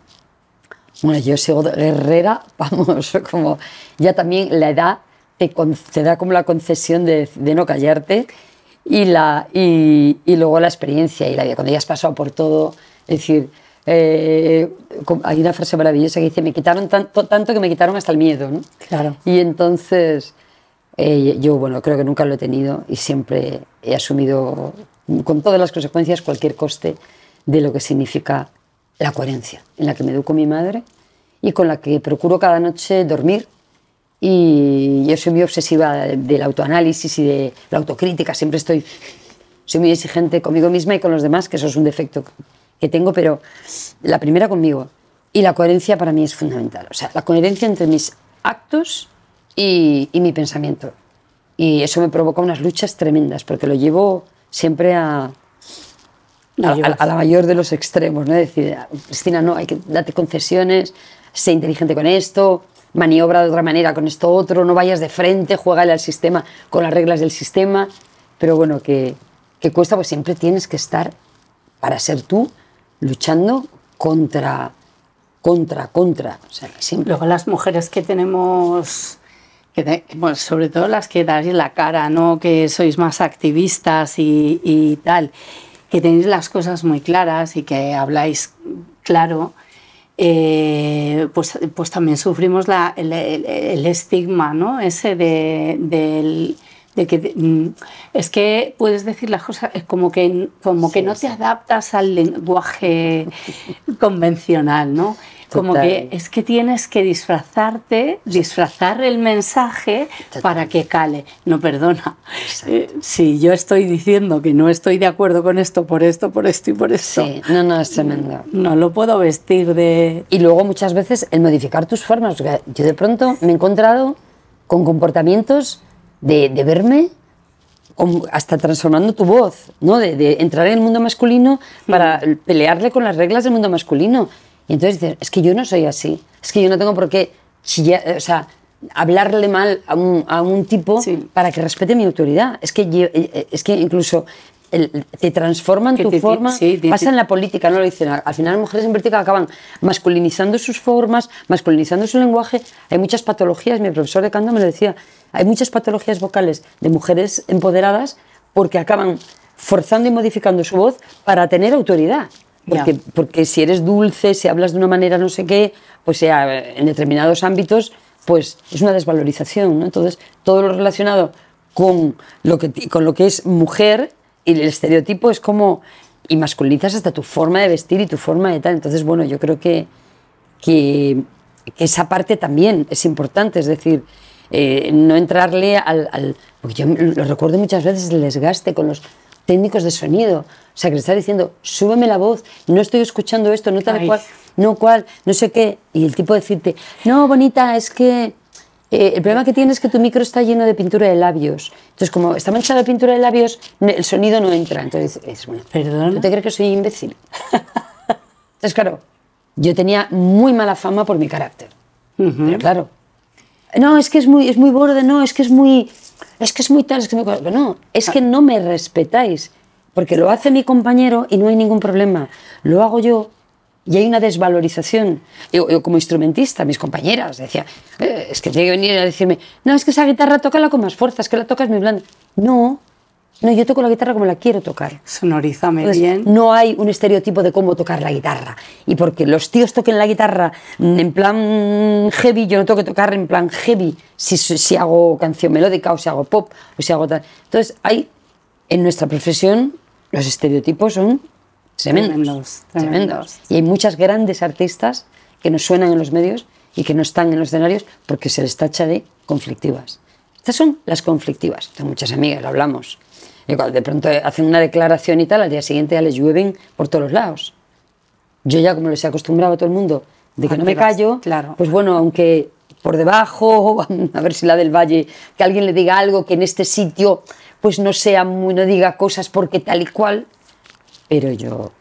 Bueno, yo sigo guerrera, vamos, como ya también la edad te, te da como la concesión de, de no callarte, y, la, y, y luego la experiencia y la vida, cuando ya has pasado por todo, es decir, Eh, hay una frase maravillosa que dice, me quitaron tanto, tanto que me quitaron hasta el miedo, ¿no? Claro. Y entonces, eh, yo, bueno, creo que nunca lo he tenido y siempre he asumido, con todas las consecuencias, cualquier coste de lo que significa la coherencia, en la que me educo mi madre y con la que procuro cada noche dormir. Y yo soy muy obsesiva del autoanálisis y de la autocrítica, siempre estoy, soy muy exigente conmigo misma y con los demás, que eso es un defecto que tengo, pero la primera conmigo. Y la coherencia para mí es fundamental, o sea, la coherencia entre mis actos y, y mi pensamiento. Y eso me provoca unas luchas tremendas, porque lo llevo siempre a... A, a, a la mayor de los extremos, ¿no? Es decir, Cristina, no, hay que darte concesiones, sé inteligente con esto, maniobra de otra manera con esto otro, no vayas de frente, juégale al sistema con las reglas del sistema. Pero bueno, que, que cuesta, pues siempre tienes que estar, para ser tú, luchando contra, contra, contra. O sea, siempre. Luego las mujeres que tenemos... Que, bueno, sobre todo las que dais la cara, ¿no? Que sois más activistas y, y tal... que tenéis las cosas muy claras y que habláis claro, eh, pues, pues también sufrimos la, el, el, el estigma, ¿no? Ese de, de, de que es que puedes decir las cosas como que, como que sí, no sí. te adaptas al lenguaje convencional, ¿no? Como Total. que es que tienes que disfrazarte, disfrazar el mensaje Total. para que cale. No, perdona, eh, si yo estoy diciendo que no estoy de acuerdo con esto, por esto, por esto y por esto. Sí, no, no, es tremendo. No, no lo puedo vestir de... Y luego muchas veces el modificar tus formas. Porque yo de pronto me he encontrado con comportamientos de, de verme hasta transformando tu voz, ¿no? De, de entrar en el mundo masculino para mm. pelearle con las reglas del mundo masculino. Y entonces dices, es que yo no soy así, es que yo no tengo por qué chillar, o sea, hablarle mal a un, a un tipo sí. para que respete mi autoridad. Es que, yo, es que incluso el, te transforman que tu te, forma, sí, te, pasa te, en la política, no lo dicen. Al final las mujeres en política acaban masculinizando sus formas, masculinizando su lenguaje. Hay muchas patologías, mi profesor de canto me lo decía, hay muchas patologías vocales de mujeres empoderadas porque acaban forzando y modificando su voz para tener autoridad. Porque, yeah. porque si eres dulce, si hablas de una manera no sé qué, pues sea en determinados ámbitos, pues es una desvalorización, ¿no? Entonces, todo lo relacionado con lo que, con lo que es mujer y el estereotipo es como... Y masculinizas hasta tu forma de vestir y tu forma de tal. Entonces, bueno, yo creo que, que, que esa parte también es importante. Es decir, eh, no entrarle al, al... Porque yo lo recuerdo muchas veces, el desgaste con los técnicos de sonido. O sea, que le está diciendo, súbeme la voz, no estoy escuchando esto, no tal cual, no cual, no sé qué. Y el tipo decirte, no, bonita, es que eh, el problema que tienes es que tu micro está lleno de pintura de labios. Entonces, como está manchada de pintura de labios, el sonido no entra. Entonces, es bueno, ¿perdón? ¿Tú te crees que soy imbécil? Entonces, claro, yo tenía muy mala fama por mi carácter. Uh-huh. Pero claro, no, es que es muy, es muy borde, no, es que es muy, es que es muy tal, es que es muy... No, es que no me respetáis. Porque lo hace mi compañero y no hay ningún problema. Lo hago yo y hay una desvalorización. Yo, yo como instrumentista, mis compañeras decían, eh, es que tiene que venir a decirme, no, es que esa guitarra tócala con más fuerza, es que la tocas muy blanda. No, no, yo toco la guitarra como la quiero tocar. Sonorízame Entonces, bien. No hay un estereotipo de cómo tocar la guitarra. Y porque los tíos toquen la guitarra en plan heavy, yo no tengo que tocar en plan heavy si, si hago canción melódica o si hago pop o si hago tal. Entonces, hay en nuestra profesión... Los estereotipos son tremendos, tremendos, tremendos. tremendos. Y hay muchas grandes artistas que no suenan en los medios y que no están en los escenarios porque se les tacha de conflictivas. Estas son las conflictivas. Tengo muchas amigas, lo hablamos. Y cuando de pronto hacen una declaración y tal, al día siguiente ya les llueven por todos los lados. Yo ya, como les he acostumbrado a todo el mundo, de que ah, no me callo, claro. pues bueno, aunque por debajo, a ver si la del Valle, que alguien le diga algo, que en este sitio... pues no sea muy, no diga cosas porque tal y cual, pero yo...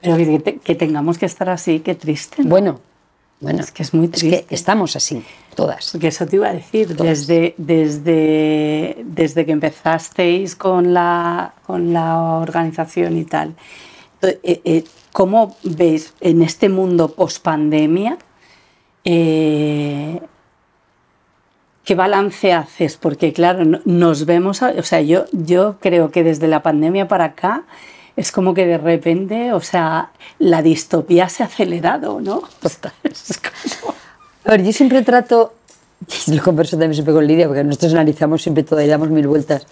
Pero que, te, que tengamos que estar así, qué triste, ¿no? Bueno, bueno, es que es muy triste. Es que estamos así, todas. Porque eso te iba a decir, desde, desde, desde que empezasteis con la, con la organización y tal, ¿cómo veis en este mundo post-pandemia? Eh, ¿Qué balance haces? Porque, claro, nos vemos... O sea, yo, yo creo que desde la pandemia para acá es como que de repente, o sea, la distopía se ha acelerado, ¿no? Total. Como... A ver, yo siempre trato, lo converso también siempre con Lidia, porque nosotros analizamos siempre todo y damos mil vueltas.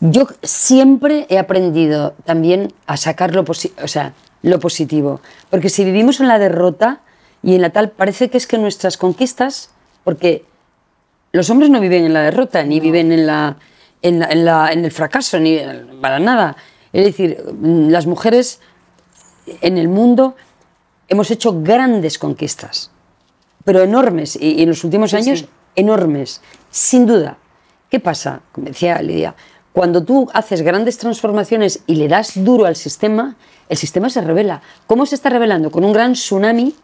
Yo siempre he aprendido también a sacar lo, posi o sea, lo positivo, porque si vivimos en la derrota y en la tal, parece que es que nuestras conquistas, porque los hombres no viven en la derrota, ni no. viven en, la, en, la, en, la, en el fracaso, ni para nada. Es decir, las mujeres en el mundo hemos hecho grandes conquistas, pero enormes, y, y en los últimos sí, años sí. enormes, sin duda. ¿Qué pasa? Como decía Lidia, cuando tú haces grandes transformaciones y le das duro al sistema, el sistema se revela. ¿Cómo se está revelando? Con un gran tsunami,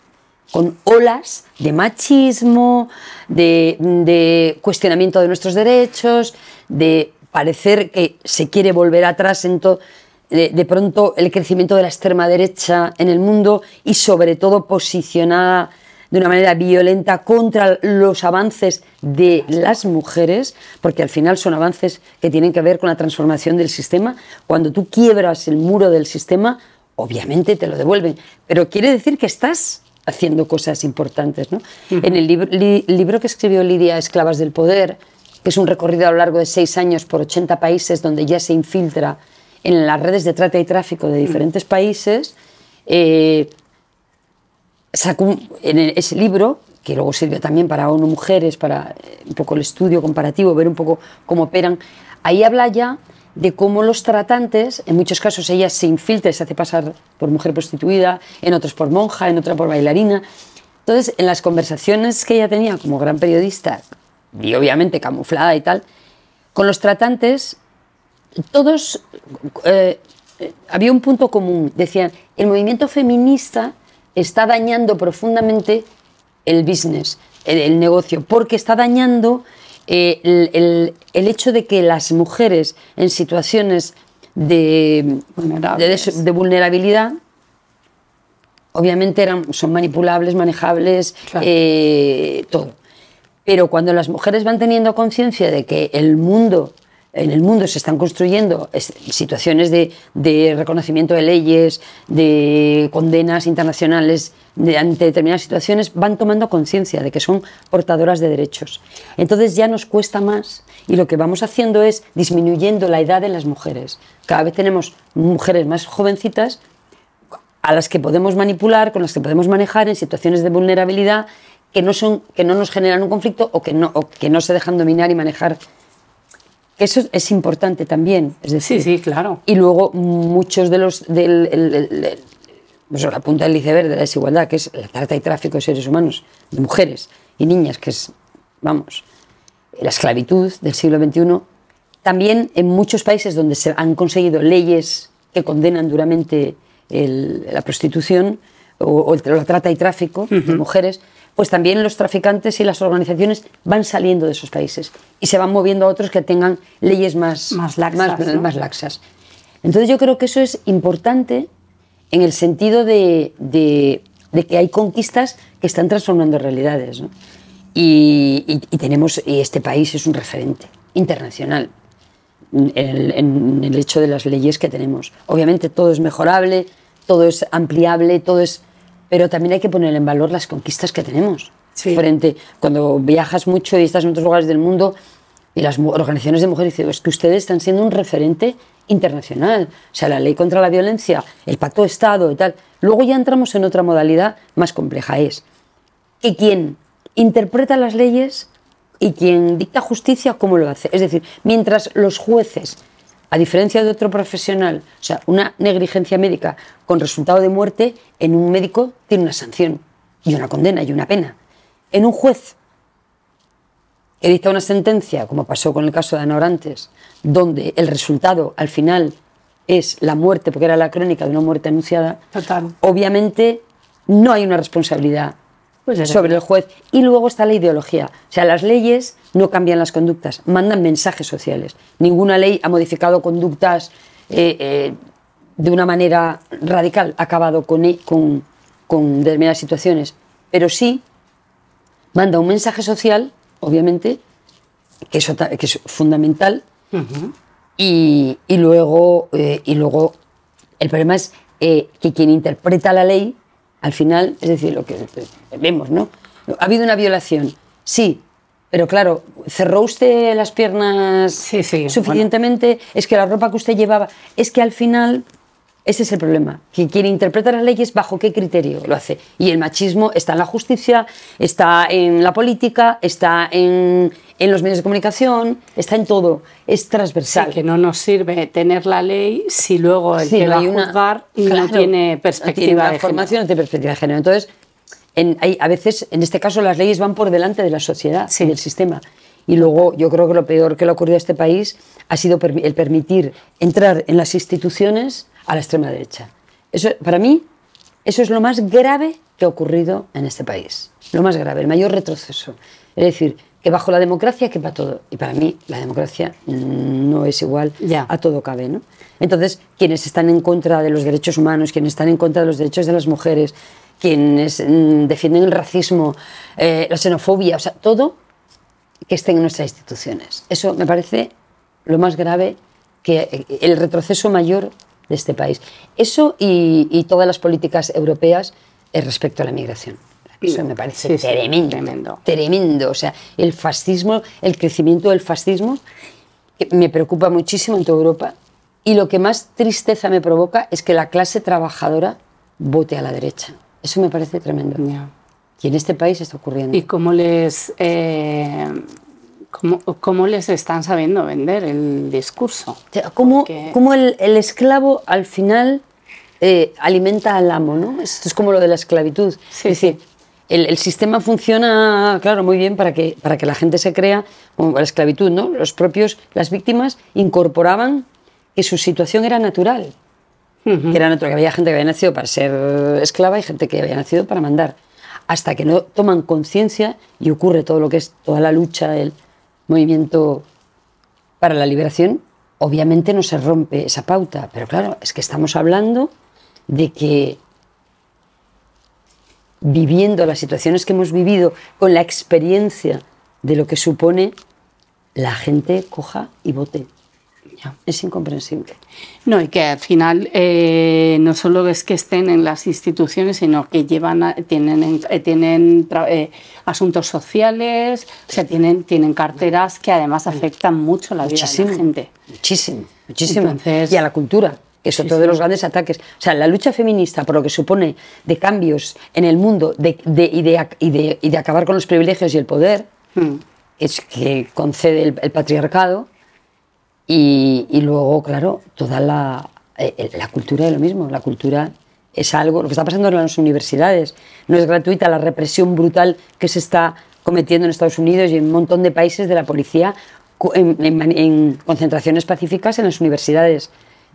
con olas de machismo, de, de cuestionamiento de nuestros derechos, de parecer que se quiere volver atrás en todo. De, de pronto el crecimiento de la extrema derecha en el mundo y sobre todo posicionada de una manera violenta contra los avances de las mujeres, porque al final son avances que tienen que ver con la transformación del sistema. Cuando tú quiebras el muro del sistema, obviamente te lo devuelven, pero quiere decir que estás haciendo cosas importantes, ¿no? Uh-huh. En el libro, li, libro que escribió Lidia, Esclavas del Poder, que es un recorrido a lo largo de seis años por ochenta países, donde ya se infiltra en las redes de trata y tráfico de diferentes uh-huh. países, eh, sacó en ese libro, que luego sirvió también para ONU Mujeres, para un poco el estudio comparativo, ver un poco cómo operan. Ahí habla ya de cómo los tratantes, en muchos casos ella se infiltra, se hace pasar por mujer prostituida, en otros por monja, en otra por bailarina. Entonces, en las conversaciones que ella tenía como gran periodista, y obviamente camuflada y tal, con los tratantes, todos, eh, había un punto común. Decían, el movimiento feminista está dañando profundamente el business, el, el negocio, porque está dañando eh, el, el, el hecho de que las mujeres en situaciones de, de, de vulnerabilidad, obviamente eran, son manipulables, manejables, claro. eh, todo. Pero cuando las mujeres van teniendo conciencia de que el mundo... en el mundo se están construyendo situaciones de, de reconocimiento de leyes, de condenas internacionales de, ante determinadas situaciones, van tomando conciencia de que son portadoras de derechos. Entonces ya nos cuesta más y lo que vamos haciendo es disminuyendo la edad de las mujeres. Cada vez tenemos mujeres más jovencitas a las que podemos manipular, con las que podemos manejar en situaciones de vulnerabilidad que no, son, que no nos generan un conflicto o que, no, o que no se dejan dominar y manejar. Eso es importante también, es decir, sí, sí, claro. Y luego muchos de los del el, el, el, pues la punta del iceberg de la desigualdad, que es la trata y tráfico de seres humanos, de mujeres y niñas, que es, vamos, la esclavitud del siglo veintiuno. También en muchos países donde se han conseguido leyes que condenan duramente el, la prostitución o, o la trata y tráfico uh-huh. de mujeres, pues también los traficantes y las organizaciones van saliendo de esos países y se van moviendo a otros que tengan leyes más, más, laxas, más, ¿no? más laxas. Entonces yo creo que eso es importante en el sentido de, de, de que hay conquistas que están transformando realidades, ¿no? y, y, y tenemos y este país es un referente internacional en el, en el hecho de las leyes que tenemos. Obviamente todo es mejorable, todo es ampliable, todo es... pero también hay que poner en valor las conquistas que tenemos. Sí. Frente, cuando viajas mucho y estás en otros lugares del mundo y las organizaciones de mujeres dicen, es que ustedes están siendo un referente internacional. O sea, la ley contra la violencia, el pacto de Estado y tal. Luego ya entramos en otra modalidad más compleja. Es que quien interpreta las leyes y quien dicta justicia, ¿cómo lo hace? Es decir, mientras los jueces, a diferencia de otro profesional, o sea, una negligencia médica con resultado de muerte, en un médico tiene una sanción y una condena y una pena. En un juez que dicta una sentencia, como pasó con el caso de Ana Orantes, donde el resultado al final es la muerte, porque era la crónica de una muerte anunciada, total. Obviamente no hay una responsabilidad pues sobre el juez. Y luego está la ideología. O sea, las leyes no cambian las conductas, mandan mensajes sociales. Ninguna ley ha modificado conductas eh, eh, de una manera radical, ha acabado con, con, con determinadas situaciones, pero sí manda un mensaje social, obviamente, que, eso, que es fundamental, uh-huh. y, y, luego, eh, y luego El problema es eh, que quien interpreta la ley, al final, es decir, lo que vemos, ¿no? Ha habido una violación, sí, pero claro, ¿cerró usted las piernas sí, sí, suficientemente? Bueno. Es que la ropa que usted llevaba... Es que al final, ese es el problema, que quien interpreta las leyes, ¿bajo qué criterio lo hace? Y el machismo está en la justicia, está en la política, está en, en los medios de comunicación, está en todo, es transversal. Sí, que no nos sirve tener la ley si luego el sí, que no va a juzgar una, claro, no tiene perspectiva no tiene de formación, no tiene perspectiva de género. Entonces... En, hay, a veces, en este caso, las leyes van por delante de la sociedad, sí, y del sistema. Y luego, yo creo que lo peor que le ha ocurrido a este país ha sido per, el permitir entrar en las instituciones a la extrema derecha. Eso, para mí, eso es lo más grave que ha ocurrido en este país. Lo más grave, el mayor retroceso. Es decir, que bajo la democracia quepa todo. Y para mí, la democracia no es igual, ya, a todo cabe, ¿no? Entonces, quienes están en contra de los derechos humanos, quienes están en contra de los derechos de las mujeres, quienes defienden el racismo, eh, la xenofobia, o sea, todo que esté en nuestras instituciones. Eso me parece lo más grave, que el retroceso mayor de este país. Eso y, y todas las políticas europeas respecto a la migración. Eso me parece sí, sí, tremendo, tremendo, tremendo. O sea, el fascismo, el crecimiento del fascismo, que me preocupa muchísimo en toda Europa. Y lo que más tristeza me provoca es que la clase trabajadora vote a la derecha. Eso me parece tremendo. Yeah. Y en este país está ocurriendo. ¿Y cómo les, eh, cómo, cómo les están sabiendo vender el discurso? O sea, ¿cómo, Porque... cómo el, el esclavo al final eh, alimenta al amo, ¿no? Esto es como lo de la esclavitud. Sí, es decir, sí. el, el sistema funciona, claro, muy bien para que, para que la gente se crea, como la esclavitud, ¿no? Los propios, las víctimas incorporaban que su situación era natural. Que era natural, que había gente que había nacido para ser esclava y gente que había nacido para mandar. Hasta que no toman conciencia y ocurre todo lo que es toda la lucha, el movimiento para la liberación, obviamente no se rompe esa pauta. Pero claro, es que estamos hablando de que viviendo las situaciones que hemos vivido con la experiencia de lo que supone, la gente coja y vote. Es incomprensible. No, y que al final eh, no solo es que estén en las instituciones, sino que llevan a, tienen, eh, tienen eh, asuntos sociales, o sea, tienen, tienen carteras que además afectan mucho la muchísimo, vida de la gente. Muchísimo, muchísimo. Entonces, y a la cultura, que es otro de los grandes ataques. O sea, la lucha feminista por lo que supone de cambios en el mundo de, de, y, de, y, de, y de acabar con los privilegios y el poder, mm. es que concede el, el patriarcado. Y, y luego, claro, toda la, eh, la cultura es lo mismo. La cultura es algo... Lo que está pasando en las universidades no es gratuita. La represión brutal que se está cometiendo en Estados Unidos y en un montón de países de la policía en, en, en concentraciones pacíficas en las universidades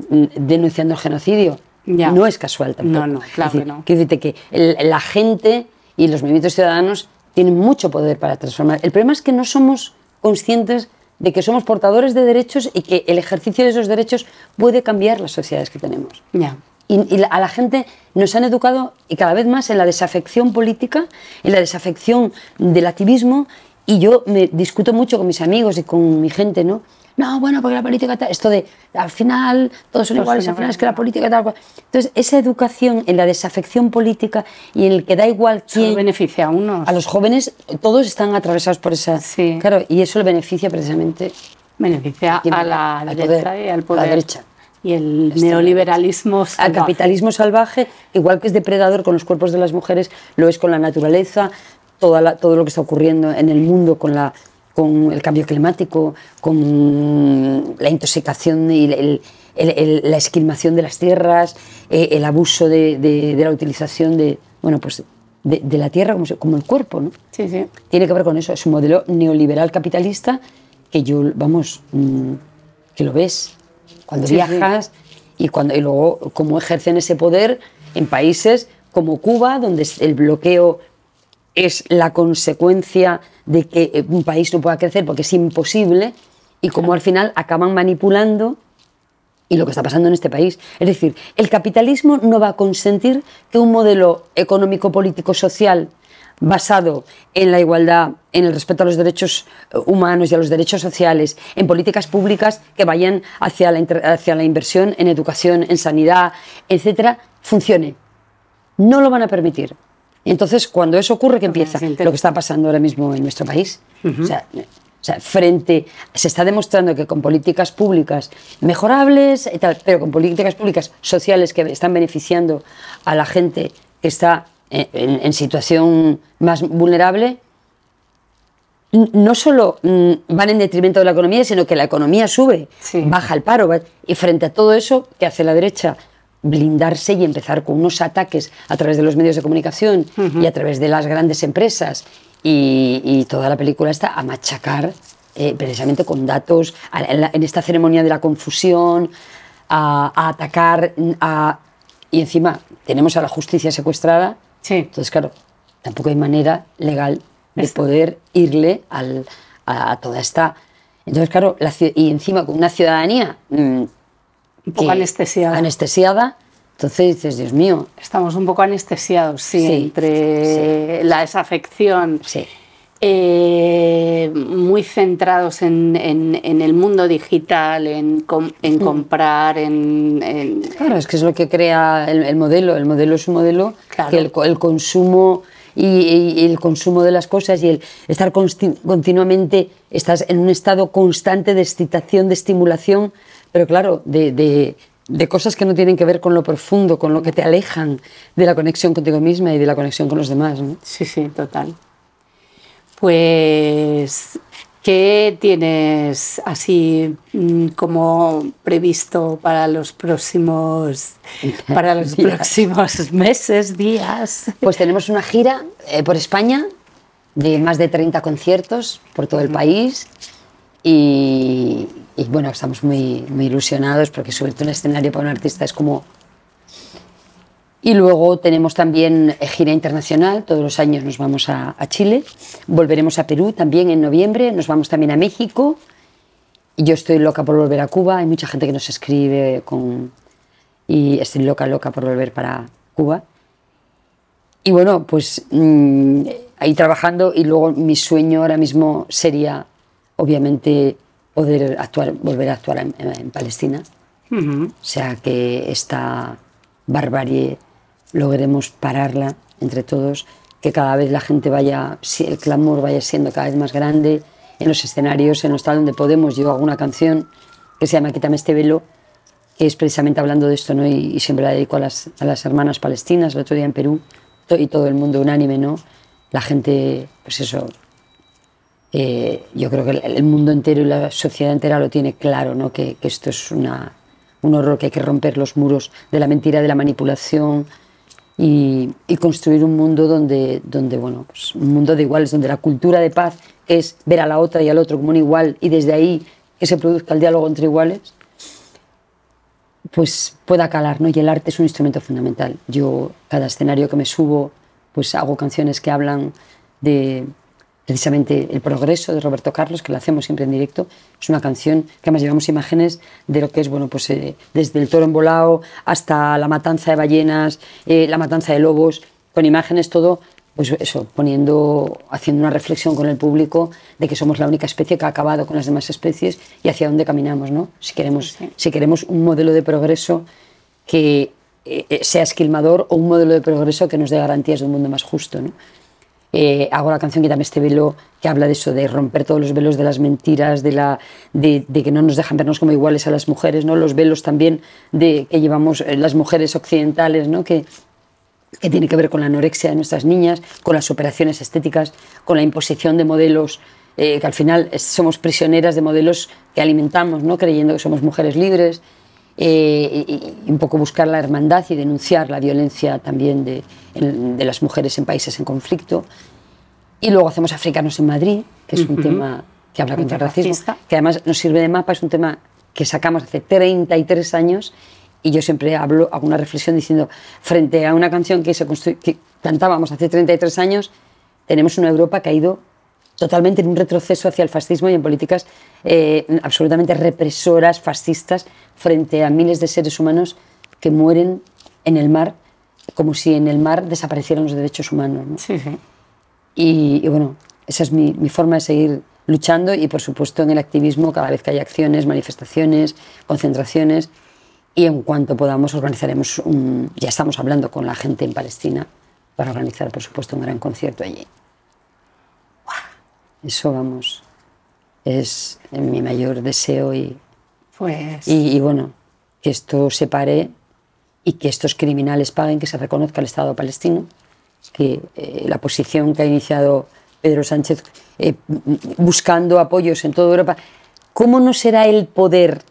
denunciando el genocidio. Ya. No es casual tampoco. No, no, claro decir, que no. Quiero decirte que el, la gente y los movimientos ciudadanos tienen mucho poder para transformar. El problema es que no somos conscientes de que somos portadores de derechos y que el ejercicio de esos derechos puede cambiar las sociedades que tenemos. Yeah. Y, y a la gente nos han educado y cada vez más en la desafección política, en la desafección del activismo, y yo me discuto mucho con mis amigos y con mi gente, ¿no? No, bueno, porque la política... Tal, esto de, al final, todos son iguales, al final es que la política... Tal cual. Entonces, esa educación en la desafección política y en el que da igual quién... Eso beneficia a unos. A los jóvenes, todos están atravesados por esa... Sí. Claro, y eso le beneficia precisamente... Beneficia a, a la, al derecha poder, y al poder. A la derecha. Y el este neoliberalismo salvaje. Al capitalismo salvaje, igual que es depredador con los cuerpos de las mujeres, lo es con la naturaleza, toda la, todo lo que está ocurriendo en el mundo con la... con el cambio climático, con la intoxicación y el, el, el, la esquilmación de las tierras, eh, el abuso de, de, de la utilización de, bueno, pues de, de la tierra como, como el cuerpo, ¿no? Sí, sí. Tiene que ver con eso, es un modelo neoliberal capitalista que yo, vamos, mmm, que lo ves cuando sí, viajas sí. Y, cuando, y luego cómo ejercen ese poder en países como Cuba, donde el bloqueo es la consecuencia de que un país no pueda crecer porque es imposible y como al final acaban manipulando y lo que está pasando en este país. Es decir, el capitalismo no va a consentir que un modelo económico, político, social basado en la igualdad, en el respeto a los derechos humanos y a los derechos sociales, en políticas públicas que vayan hacia la, hacia la inversión en educación, en sanidad, etcétera, funcione. No lo van a permitir. Entonces, cuando eso ocurre, ¿qué empieza? Lo que está pasando ahora mismo en nuestro país. Uh-huh. O sea, O sea, frente, se está demostrando que con políticas públicas mejorables, y tal, pero con políticas públicas sociales que están beneficiando a la gente que está en, en, en situación más vulnerable, no solo van en detrimento de la economía, sino que la economía sube, sí. baja el paro. Y frente a todo eso, ¿qué hace la derecha? Blindarse y empezar con unos ataques a través de los medios de comunicación uh-huh. y a través de las grandes empresas. Y, y toda la película está a machacar eh, precisamente con datos, a, a la, en esta ceremonia de la confusión, a, a atacar, a, y encima tenemos a la justicia secuestrada. Sí. Entonces, claro, tampoco hay manera legal de este. poder irle al, a, a toda esta... Entonces, claro, la, y encima con una ciudadanía... Mmm, un poco anestesiada. Anestesiada. Entonces dices, Dios mío. Estamos un poco anestesiados, sí, sí entre sí. la desafección, sí. eh, muy centrados en, en, en el mundo digital, en, com, en comprar, en, en... Claro, es que es lo que crea el, el modelo. El modelo es un modelo claro. que el, el consumo y, y el consumo de las cosas y el estar continuamente, estás en un estado constante de excitación, de estimulación, pero claro, de... de de cosas que no tienen que ver con lo profundo, con lo que te alejan de la conexión contigo misma y de la conexión con los demás, ¿no? Sí, sí, total. Pues, ¿qué tienes así como previsto para los próximos, para los días. próximos meses, días? Pues tenemos una gira eh, por España de más de treinta conciertos por todo el país y... Y bueno, estamos muy, muy ilusionados porque subirte un escenario para un artista es como... Y luego tenemos también gira internacional, todos los años nos vamos a, a Chile, volveremos a Perú también en noviembre, nos vamos también a México. Yo estoy loca por volver a Cuba, hay mucha gente que nos escribe con... y estoy loca, loca por volver para Cuba. Y bueno, pues mmm, ahí trabajando y luego mi sueño ahora mismo sería, obviamente... poder actuar, volver a actuar en, en Palestina. Uh-huh. O sea, que esta barbarie logremos pararla entre todos, que cada vez la gente vaya, el clamor vaya siendo cada vez más grande, en los escenarios, en los tal donde podemos. Yo hago una canción que se llama Quítame este velo, que es precisamente hablando de esto, ¿no? Y, y siempre la dedico a las, a las hermanas palestinas, el otro día en Perú, y todo el mundo unánime, ¿no? La gente, pues eso... Eh, yo creo que el mundo entero y la sociedad entera lo tiene claro, ¿no? que, que esto es una, un horror, que hay que romper los muros de la mentira, de la manipulación y, y construir un mundo donde, donde bueno, pues un mundo de iguales, donde la cultura de paz es ver a la otra y al otro como un igual y desde ahí que se produzca el diálogo entre iguales, pues pueda calar, ¿no? Y el arte es un instrumento fundamental. Yo, cada escenario que me subo, pues hago canciones que hablan de... Precisamente El Progreso de Roberto Carlos, que lo hacemos siempre en directo, es una canción que además llevamos imágenes de lo que es, bueno, pues eh, desde el toro embolado hasta la matanza de ballenas, eh, la matanza de lobos, con imágenes todo, pues eso, poniendo, haciendo una reflexión con el público de que somos la única especie que ha acabado con las demás especies y hacia dónde caminamos, ¿no? Si queremos, sí. si queremos un modelo de progreso que eh, sea esquilmador o un modelo de progreso que nos dé garantías de un mundo más justo, ¿no? Eh, hago la canción Quítame este velo, que habla de eso, de romper todos los velos de las mentiras, de, la, de, de que no nos dejan vernos como iguales a las mujeres, ¿no? Los velos también de, que llevamos las mujeres occidentales, ¿no? que, que tiene que ver con la anorexia de nuestras niñas, con las operaciones estéticas, con la imposición de modelos, eh, que al final somos prisioneras de modelos que alimentamos, ¿no? Creyendo que somos mujeres libres, eh, y, y un poco buscar la hermandad y denunciar la violencia también de... de las mujeres en países en conflicto. Y luego hacemos Africanos en Madrid, que es un uh-huh. tema que habla contra el racismo, que además nos sirve de mapa, es un tema que sacamos hace treinta y tres años y yo siempre hablo, hago una reflexión diciendo, frente a una canción que, se que cantábamos hace treinta y tres años, tenemos una Europa que ha ido totalmente en un retroceso hacia el fascismo y en políticas eh, absolutamente represoras, fascistas, frente a miles de seres humanos que mueren en el mar, como si en el mar desaparecieran los derechos humanos, ¿no? Sí, sí. y, y bueno, esa es mi, mi forma de seguir luchando, y por supuesto en el activismo cada vez que hay acciones, manifestaciones, concentraciones, y en cuanto podamos organizaremos un, ya estamos hablando con la gente en Palestina para organizar por supuesto un gran concierto allí. Eso, vamos, es mi mayor deseo, y, pues... y, y bueno, que esto se pare y que estos criminales paguen, que se reconozca el Estado palestino, que eh, la posición que ha iniciado Pedro Sánchez eh, buscando apoyos en toda Europa. ¿Cómo no será el poder,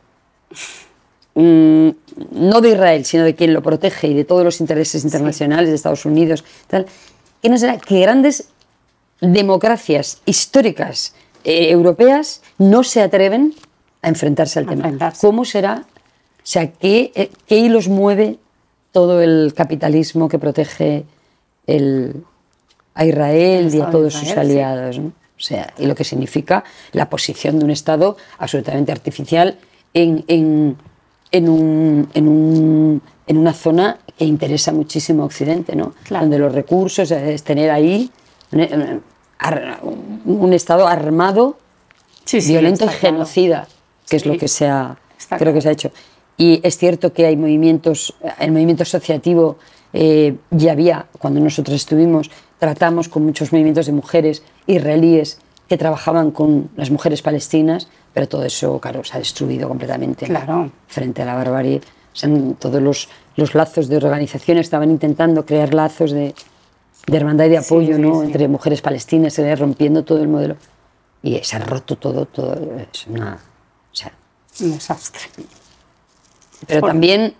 mm, no de Israel, sino de quien lo protege y de todos los intereses internacionales, sí, de Estados Unidos, tal, que no será que grandes democracias históricas eh, europeas no se atreven a enfrentarse al a tema? Enfrentarse. ¿Cómo será? O sea, ¿qué, eh, ¿qué hilos mueve todo el capitalismo que protege el, a Israel el y a todos Israel, sus aliados? Sí. ¿No? O sea, y lo que significa la posición de un Estado absolutamente artificial en, en, en, un, en, un, en una zona que interesa muchísimo a Occidente, ¿no? Claro. Donde los recursos es tener ahí un Estado armado, sí, sí, violento y genocida, claro, que es sí, lo que se ha, creo claro. que se ha hecho. Y es cierto que hay movimientos, el movimiento asociativo eh, ya había, cuando nosotros estuvimos, tratamos con muchos movimientos de mujeres israelíes que trabajaban con las mujeres palestinas, pero todo eso, claro, se ha destruido completamente, claro, frente a la barbarie. O sea, todos los, los lazos de organizaciones estaban intentando crear lazos de... de hermandad y de apoyo, sí, sí, ¿no? Sí. Entre mujeres palestinas, se va rompiendo todo el modelo. Y se ha roto todo, todo. Es una, o sea, un desastre. Pero Por... también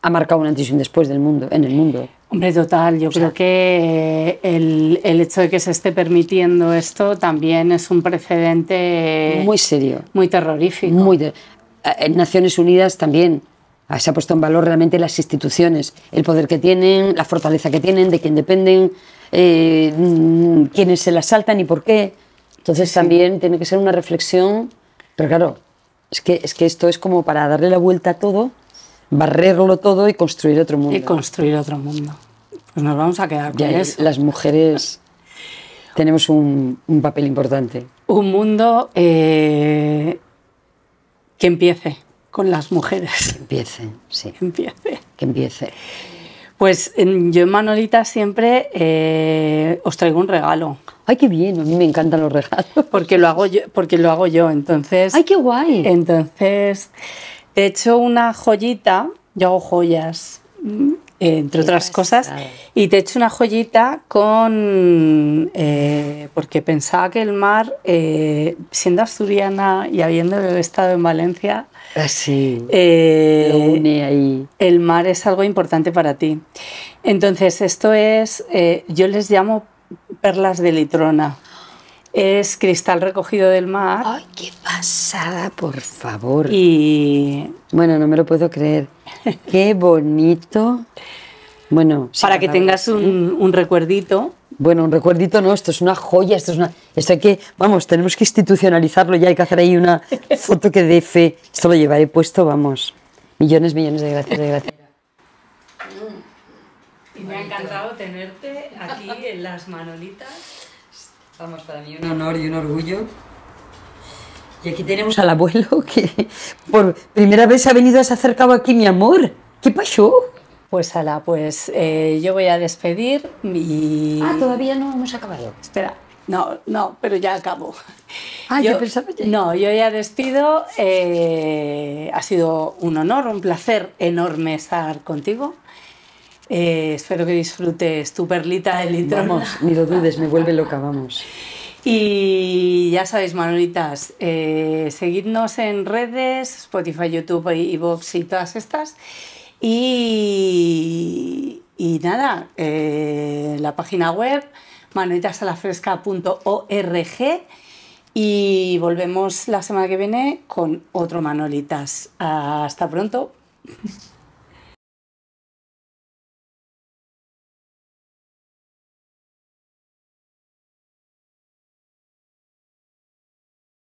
ha marcado un antes y un después del mundo, en el mundo. Hombre, total. Yo o creo sea... que el, el hecho de que se esté permitiendo esto también es un precedente... muy serio. Muy terrorífico. Muy ter... En Naciones Unidas también... se ha puesto en valor realmente las instituciones, el poder que tienen, la fortaleza que tienen, de quién dependen, eh, quiénes se las saltan y por qué. Entonces sí, también tiene que ser una reflexión, pero claro, es que, es que esto es como para darle la vuelta a todo, barrerlo todo y construir otro mundo. Y construir otro mundo. Pues nos vamos a quedar con ya eso. Las mujeres tenemos un, un papel importante. Un mundo eh, que empiece. Con las mujeres. Que empiece, sí. Que empiece. Que empiece. Pues yo en Manolita siempre eh, os traigo un regalo. ¡Ay, qué bien! A mí me encantan los regalos. Porque lo hago yo, porque lo hago yo entonces... ¡Ay, qué guay! Entonces, he hecho una joyita, yo hago joyas, entre otras cosas, y te he hecho una joyita con... Eh, porque pensaba que el mar, eh, siendo asturiana y habiendo estado en Valencia... Así, eh, lo une ahí. El mar es algo importante para ti. Entonces, esto es, eh, yo les llamo perlas de litrona. Es cristal recogido del mar. ¡Ay, qué pasada, por favor! Y... bueno, no me lo puedo creer. ¡Qué bonito! Bueno, para sí, que tengas un, un recuerdito. Bueno, un recuerdito no, esto es una joya, esto es una... esto hay que, vamos, tenemos que institucionalizarlo ya, hay que hacer ahí una foto que dé fe. Esto lo llevaré puesto, vamos, millones, millones de gracias, de gracias. Y me ha encantado tenerte aquí en las Manolitas. Vamos, para mí un honor y un orgullo. Y aquí tenemos al abuelo que por primera vez ha venido a se acercado aquí, mi amor. ¿Qué pasó? Pues ala, pues eh, yo voy a despedir y... Ah, todavía no hemos acabado. Espera, no, no, pero ya acabo. Ah, yo, yo pensaba que... No, yo ya despido. Eh, ha sido un honor, un placer enorme estar contigo. Eh, espero que disfrutes tu perlita de litrona. Vamos, ni lo dudes, me vuelve loca, vamos. Y ya sabéis, Manolitas, eh, seguidnos en redes, Spotify, YouTube, iVoox y todas estas. Y, y nada, eh, la página web manolitas a la fresca punto org, y volvemos la semana que viene con otro Manolitas. Hasta pronto.